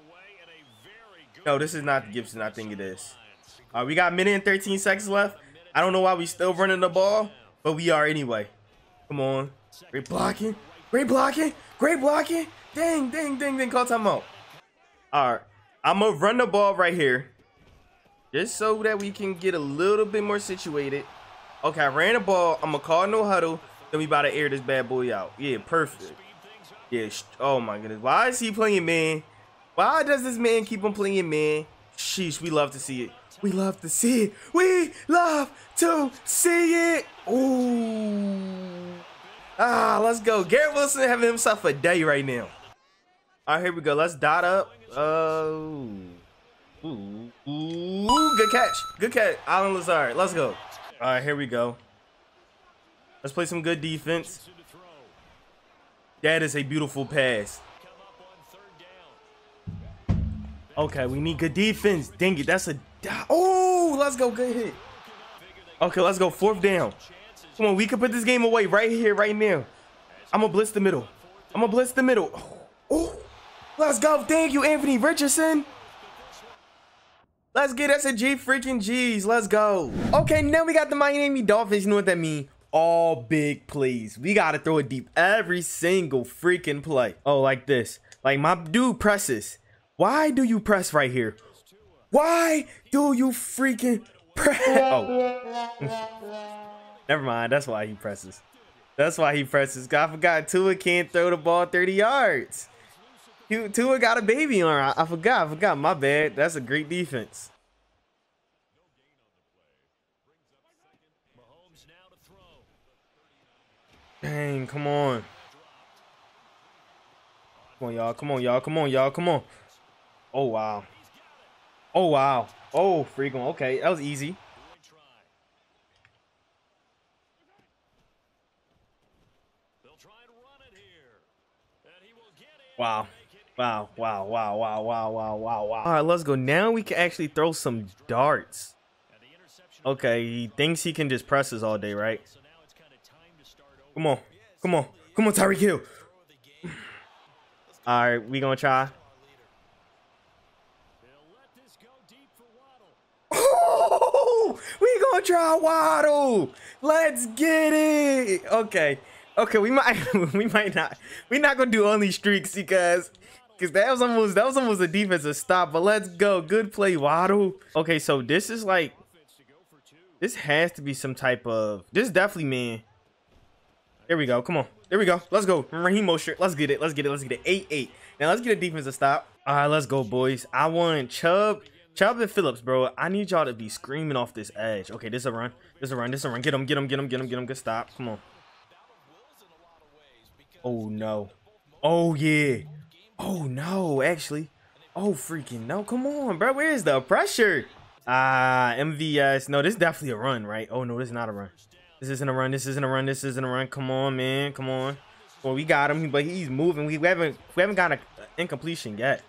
No, this is not Gibson. I think it is. All right, we got 1 minute and 13 seconds left. I don't know why we still running the ball, but we are anyway. Come on. Great blocking. Great blocking. Great blocking. Dang, dang, dang, dang. Call timeout. All right. I'm going to run the ball right here just so that we can get a little bit more situated. Okay, I ran the ball. I'm going to call no huddle. Then we about to air this bad boy out. Yeah, perfect. Yeah, oh my goodness. Why is he playing man? Why does this man keep on playing man? Sheesh, we love to see it. We love to see it. We love to see it. Ooh. Ah, let's go. Garrett Wilson having himself a day right now. All right, here we go. Let's dot up. Oh. Ooh. Ooh. Good catch. Good catch. Allen Lazard. Let's go. All right, here we go. Let's play some good defense. That is a beautiful pass. Okay, we need good defense. Dang it. That's a... Oh, let's go. Good hit. Okay, let's go. 4th down. Come on, we can put this game away right here, right now. I'm going to blitz the middle. I'm going to blitz the middle. Oh, let's go. Thank you, Anthony Richardson. Let's get us a G freaking G's. Let's go. Okay, now we got the Miami Dolphins. You know what that means? All big plays. We got to throw it deep every single freaking play. Oh, like this. Like my dude presses. Why do you press right here? Why do you freaking press? Oh. Never mind. That's why he presses. That's why he presses. I forgot Tua can't throw the ball 30 yards. Tua got a baby on her. I forgot. I forgot. My bad. That's a great defense. Dang, come on. Come on, y'all. Come on, y'all. Come on, y'all. Come on. Oh, wow. Oh, wow. Oh, freaking. Okay, that was easy. Wow. Wow, wow, wow, wow, wow, wow, wow, wow. All right, let's go. Now we can actually throw some darts. Okay, he thinks he can just press us all day, right? Come on. Come on. Come on, Tyreek Hill. All right, we going to try. Oh, we going to try Waddle. Let's get it. Okay. Okay, we're not gonna do only streaks because that was almost a defensive stop. But let's go, good play, Waddle. Okay, so this is like, this has to be some type of, this definitely man. There we go, come on, there we go, let's go, Raheem Mostert, let's get it, let's get it, let's get it, 8-8. Now let's get a defensive stop. All right, let's go, boys. I want Chubb and Phillips, bro. I need y'all to be screaming off this edge. Okay, this is a run, this is a run, this is a run. Get him, get him, get him, get him, get him. Good stop. Come on. Oh no. Oh yeah. Oh no, actually. Oh freaking no. Come on, bro. Where is the pressure? Ah, MVS. No, this is definitely a run, right? Oh no, this is not a run. This isn't a run. This isn't a run. This isn't a run. Come on, man. Come on. Well, we got him, but he's moving. We haven't got an incompletion yet.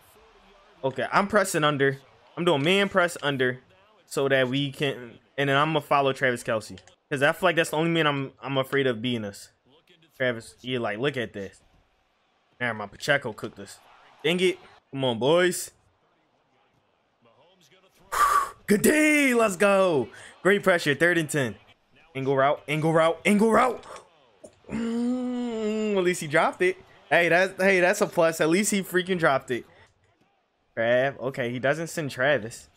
Okay, I'm pressing under. I'm doing man press under so that we can, and then I'm gonna follow Travis Kelce. Because I feel like that's the only man I'm afraid of beating us. Travis, yeah, like, look at this. Damn, my Pacheco cooked us. Dang it. Come on, boys. Good day. Let's go. Great pressure. 3rd and 10. Angle route. Angle route. Angle route. At least he dropped it. Hey, that's a plus. At least he freaking dropped it. Trav. Okay, he doesn't send Travis.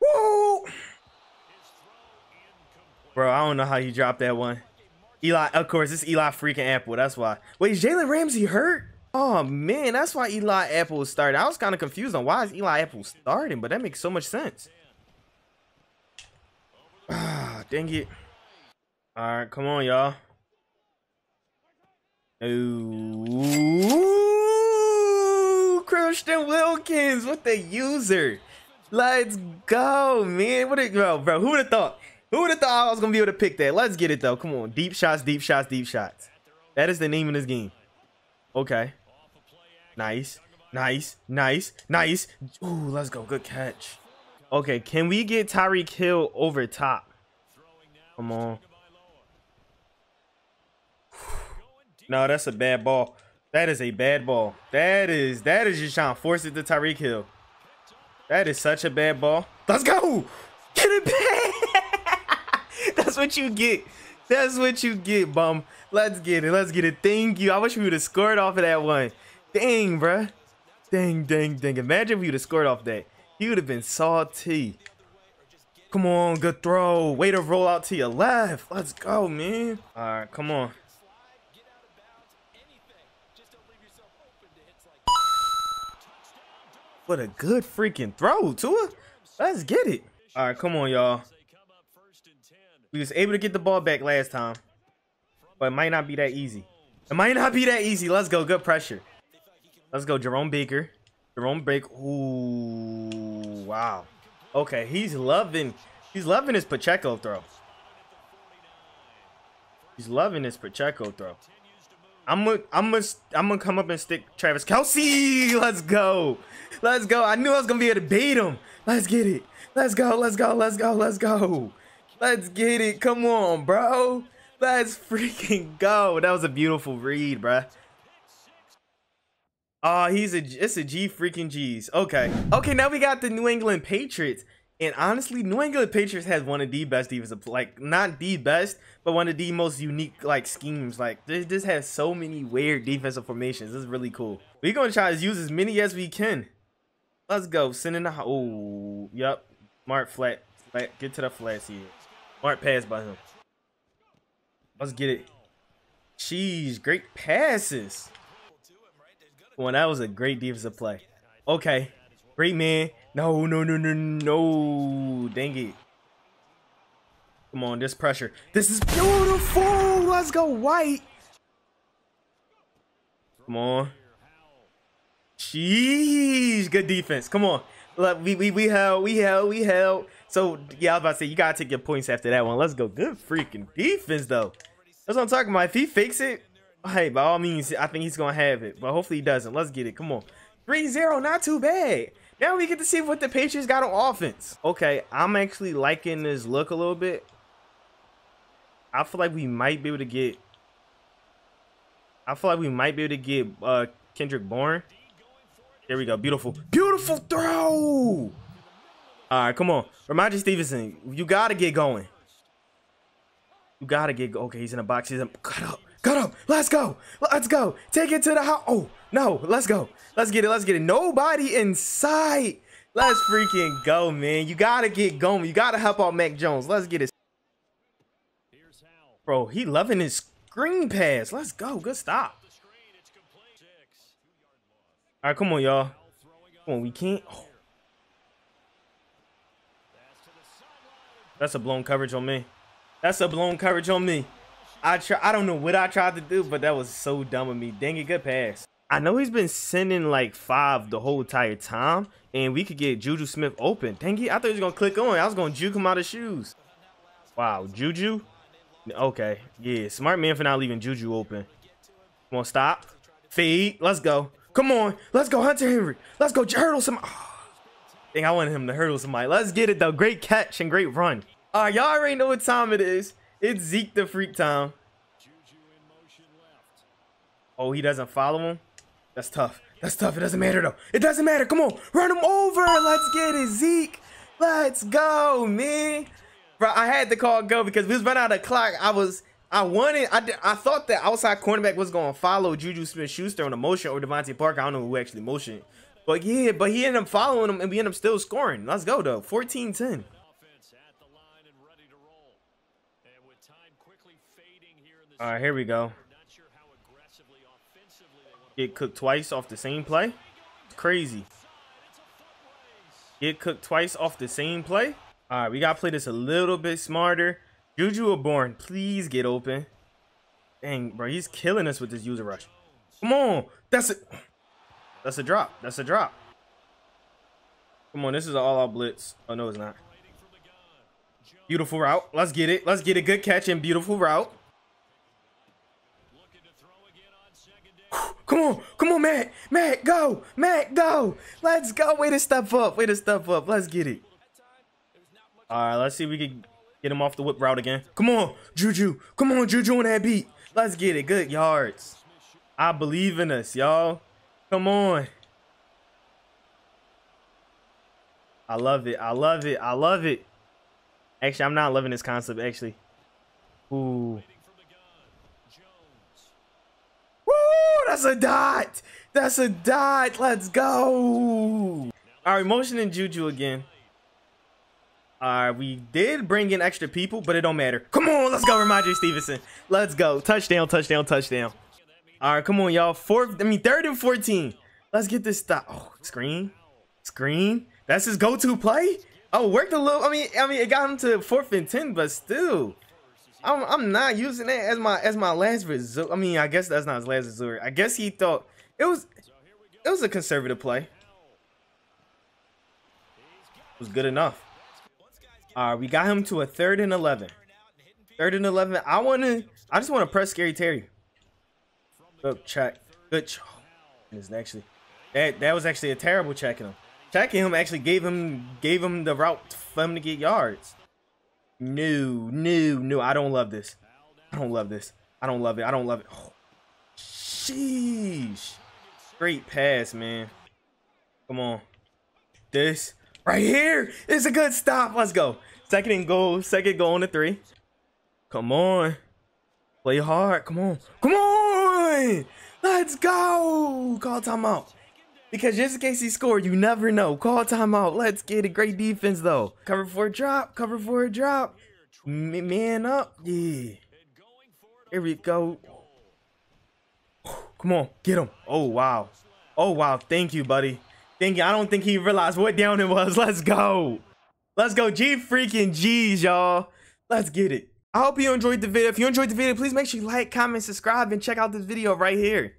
Woo! Bro, I don't know how you dropped that one. Eli, of course, it's Eli freaking Apple. That's why. Wait, is Jalen Ramsey hurt? Oh, man, that's why Eli Apple was starting. I was kind of confused on why is Eli Apple starting, but that makes so much sense. Ah, dang it. All right, come on, y'all. Ooh, Christian Wilkins with the user. Let's go, man. What a bro, who would have thought? Who would have thought I was going to be able to pick that? Let's get it, though. Come on. Deep shots, deep shots, deep shots. That is the name of this game. Okay. Nice. Nice. Nice. Nice. Ooh, let's go. Good catch. Okay, can we get Tyreek Hill over top? Come on. No, that's a bad ball. That is a bad ball. That is just trying to force it to Tyreek Hill. That is such a bad ball. Let's go. Get it back. That's what you get. That's what you get, bum. Let's get it. Let's get it. Thank you. I wish we would have scored off of that one. Dang, bruh. Dang, dang, dang. Imagine if we would have scored off that. He would have been salty. Come on, good throw. Way to roll out to your left. Let's go, man. All right, come on. What a good freaking throw, Tua. Let's get it. All right, come on, y'all. We was able to get the ball back last time, but it might not be that easy. It might not be that easy. Let's go. Good pressure. Let's go. Jerome Baker. Jerome Baker. Ooh, wow. Okay, he's loving his Pacheco throw. He's loving his Pacheco throw. I'm gonna come up and stick Travis Kelce. Let's go. Let's go. I knew I was gonna be able to beat him. Let's get it. Let's go. Let's go. Let's go. Let's go. Let's get it. Come on, bro. Let's freaking go. That was a beautiful read, bro. Oh, it's a G freaking G's. Okay. Okay, now we got the New England Patriots. And honestly, New England Patriots has one of the best defenses. Like, not the best, but one of the most unique, like, schemes. Like, this has so many weird defensive formations. This is really cool. We're going to try to use as many as we can. Let's go. Send in the... Oh, yep. Mark flat. Flat. Get to the flats here. Smart pass by him. Let's get it. Jeez, great passes. Well, that was a great defensive play. Okay. Great man. No, no, no, no, no. Dang it. Come on, this pressure. This is beautiful. Let's go, White. Come on. Jeez, good defense. Come on. Look, we held. So, yeah, I was about to say, you got to take your points after that one. Let's go. Good freaking defense, though. That's what I'm talking about. If he fakes it, hey, by all means, I think he's going to have it. But hopefully he doesn't. Let's get it. Come on. 3-0, not too bad. Now we get to see what the Patriots got on offense. Okay, I'm actually liking this look a little bit. I feel like we might be able to get... Kendrick Bourne. There we go. Beautiful. Beautiful throw! All right, come on. Ramondre Stevenson, you got to get going. You got to get... Okay, he's in the box. He's in... Cut up. Cut up. Let's go. Let's go. Take it to the house. Oh, no. Let's go. Let's get it. Let's get it. Nobody in sight. Let's freaking go, man. You got to get going. You got to help out Mac Jones. Let's get it. Bro, he loving his screen pass. Let's go. Good stop. All right, come on, y'all. Come on, we can't... Oh. That's a blown coverage on me. That's a blown coverage on me. I don't know what I tried to do, but that was so dumb of me. Dang it, good pass. I know he's been sending like 5 the whole entire time, and we could get Juju Smith open. Dang it, I thought he was going to click on. I was going to juke him out of shoes. Wow, Juju? Okay, yeah, smart man for not leaving Juju open. Come on, stop. Feed, let's go. Come on, let's go, Hunter Henry. Let's go, hurdle some... Dang, I wanted him to hurdle somebody. Let's get it, though. Great catch and great run. All right, y'all already know what time it is. It's Zeke the Freak time. Oh, he doesn't follow him? That's tough. That's tough. It doesn't matter, though. It doesn't matter. Come on. Run him over. Let's get it, Zeke. Let's go, man. Bro, I had to call go because we was running out of clock. I was I thought that outside cornerback was going to follow Juju Smith-Schuster on a motion or Devontae Parker. I don't know who actually motioned. But yeah, but he ended up following him, and we ended up still scoring. Let's go, though. 14-10. All right, here we go. Get cooked twice off the same play. Crazy. Get cooked twice off the same play. All right, we got to play this a little bit smarter. Juju O'Born, please get open. Dang, bro, he's killing us with this user rush. Come on. That's it. That's a drop. That's a drop. Come on, this is an all-out blitz. Oh, no, it's not. Beautiful route. Let's get it. Let's get a good catch and beautiful route. Come on, come on, Matt. Matt, go. Matt, go. Let's go. Way to step up. Way to step up. Let's get it. All right, let's see if we can get him off the whip route again. Come on, Juju. Come on, Juju on that beat. Let's get it. Good yards. I believe in us, y'all. Come on. I love it. I love it. I love it. Actually, I'm not loving this concept, actually. Ooh. That's a dot. That's a dot. Let's go. All right, motion and Juju again. All right, we did bring in extra people, but it don't matter. Come on, let's go, Ramondre Stevenson. Let's go. Touchdown, touchdown, touchdown. All right, come on, y'all. Third and 14. Let's get this stop. Oh, screen. Screen. That's his go-to play. Oh, worked a little. I mean, it got him to 4th and 10, but still. I'm not using that as my last resort. I mean, I guess that's not his last resort. I guess he thought it was a conservative play. It was good enough. All right, we got him to a 3rd and 11. 3rd and 11. I just want to press Scary Terry. Good check. Good. Actually, that was actually a terrible checking him. Checking him actually gave him the route for him to get yards. No. I don't love this. I don't love this. I don't love it. I don't love it. Oh, sheesh. Great pass, man. Come on. This right here is a good stop. Let's go. 2nd and goal. 2nd goal on the 3. Come on. Play hard. Come on. Come on. Let's go. Call timeout. Because just in case he scored, you never know. Call timeout. Let's get a great defense, though. Cover for a drop. Cover for a drop. Man up. Yeah. Here we go. Come on. Get him. Oh, wow. Oh, wow. Thank you, buddy. Thank you. I don't think he realized what down it was. Let's go. Let's go. G freaking G's, y'all. Let's get it. I hope you enjoyed the video. If you enjoyed the video, please make sure you like, comment, subscribe, and check out this video right here.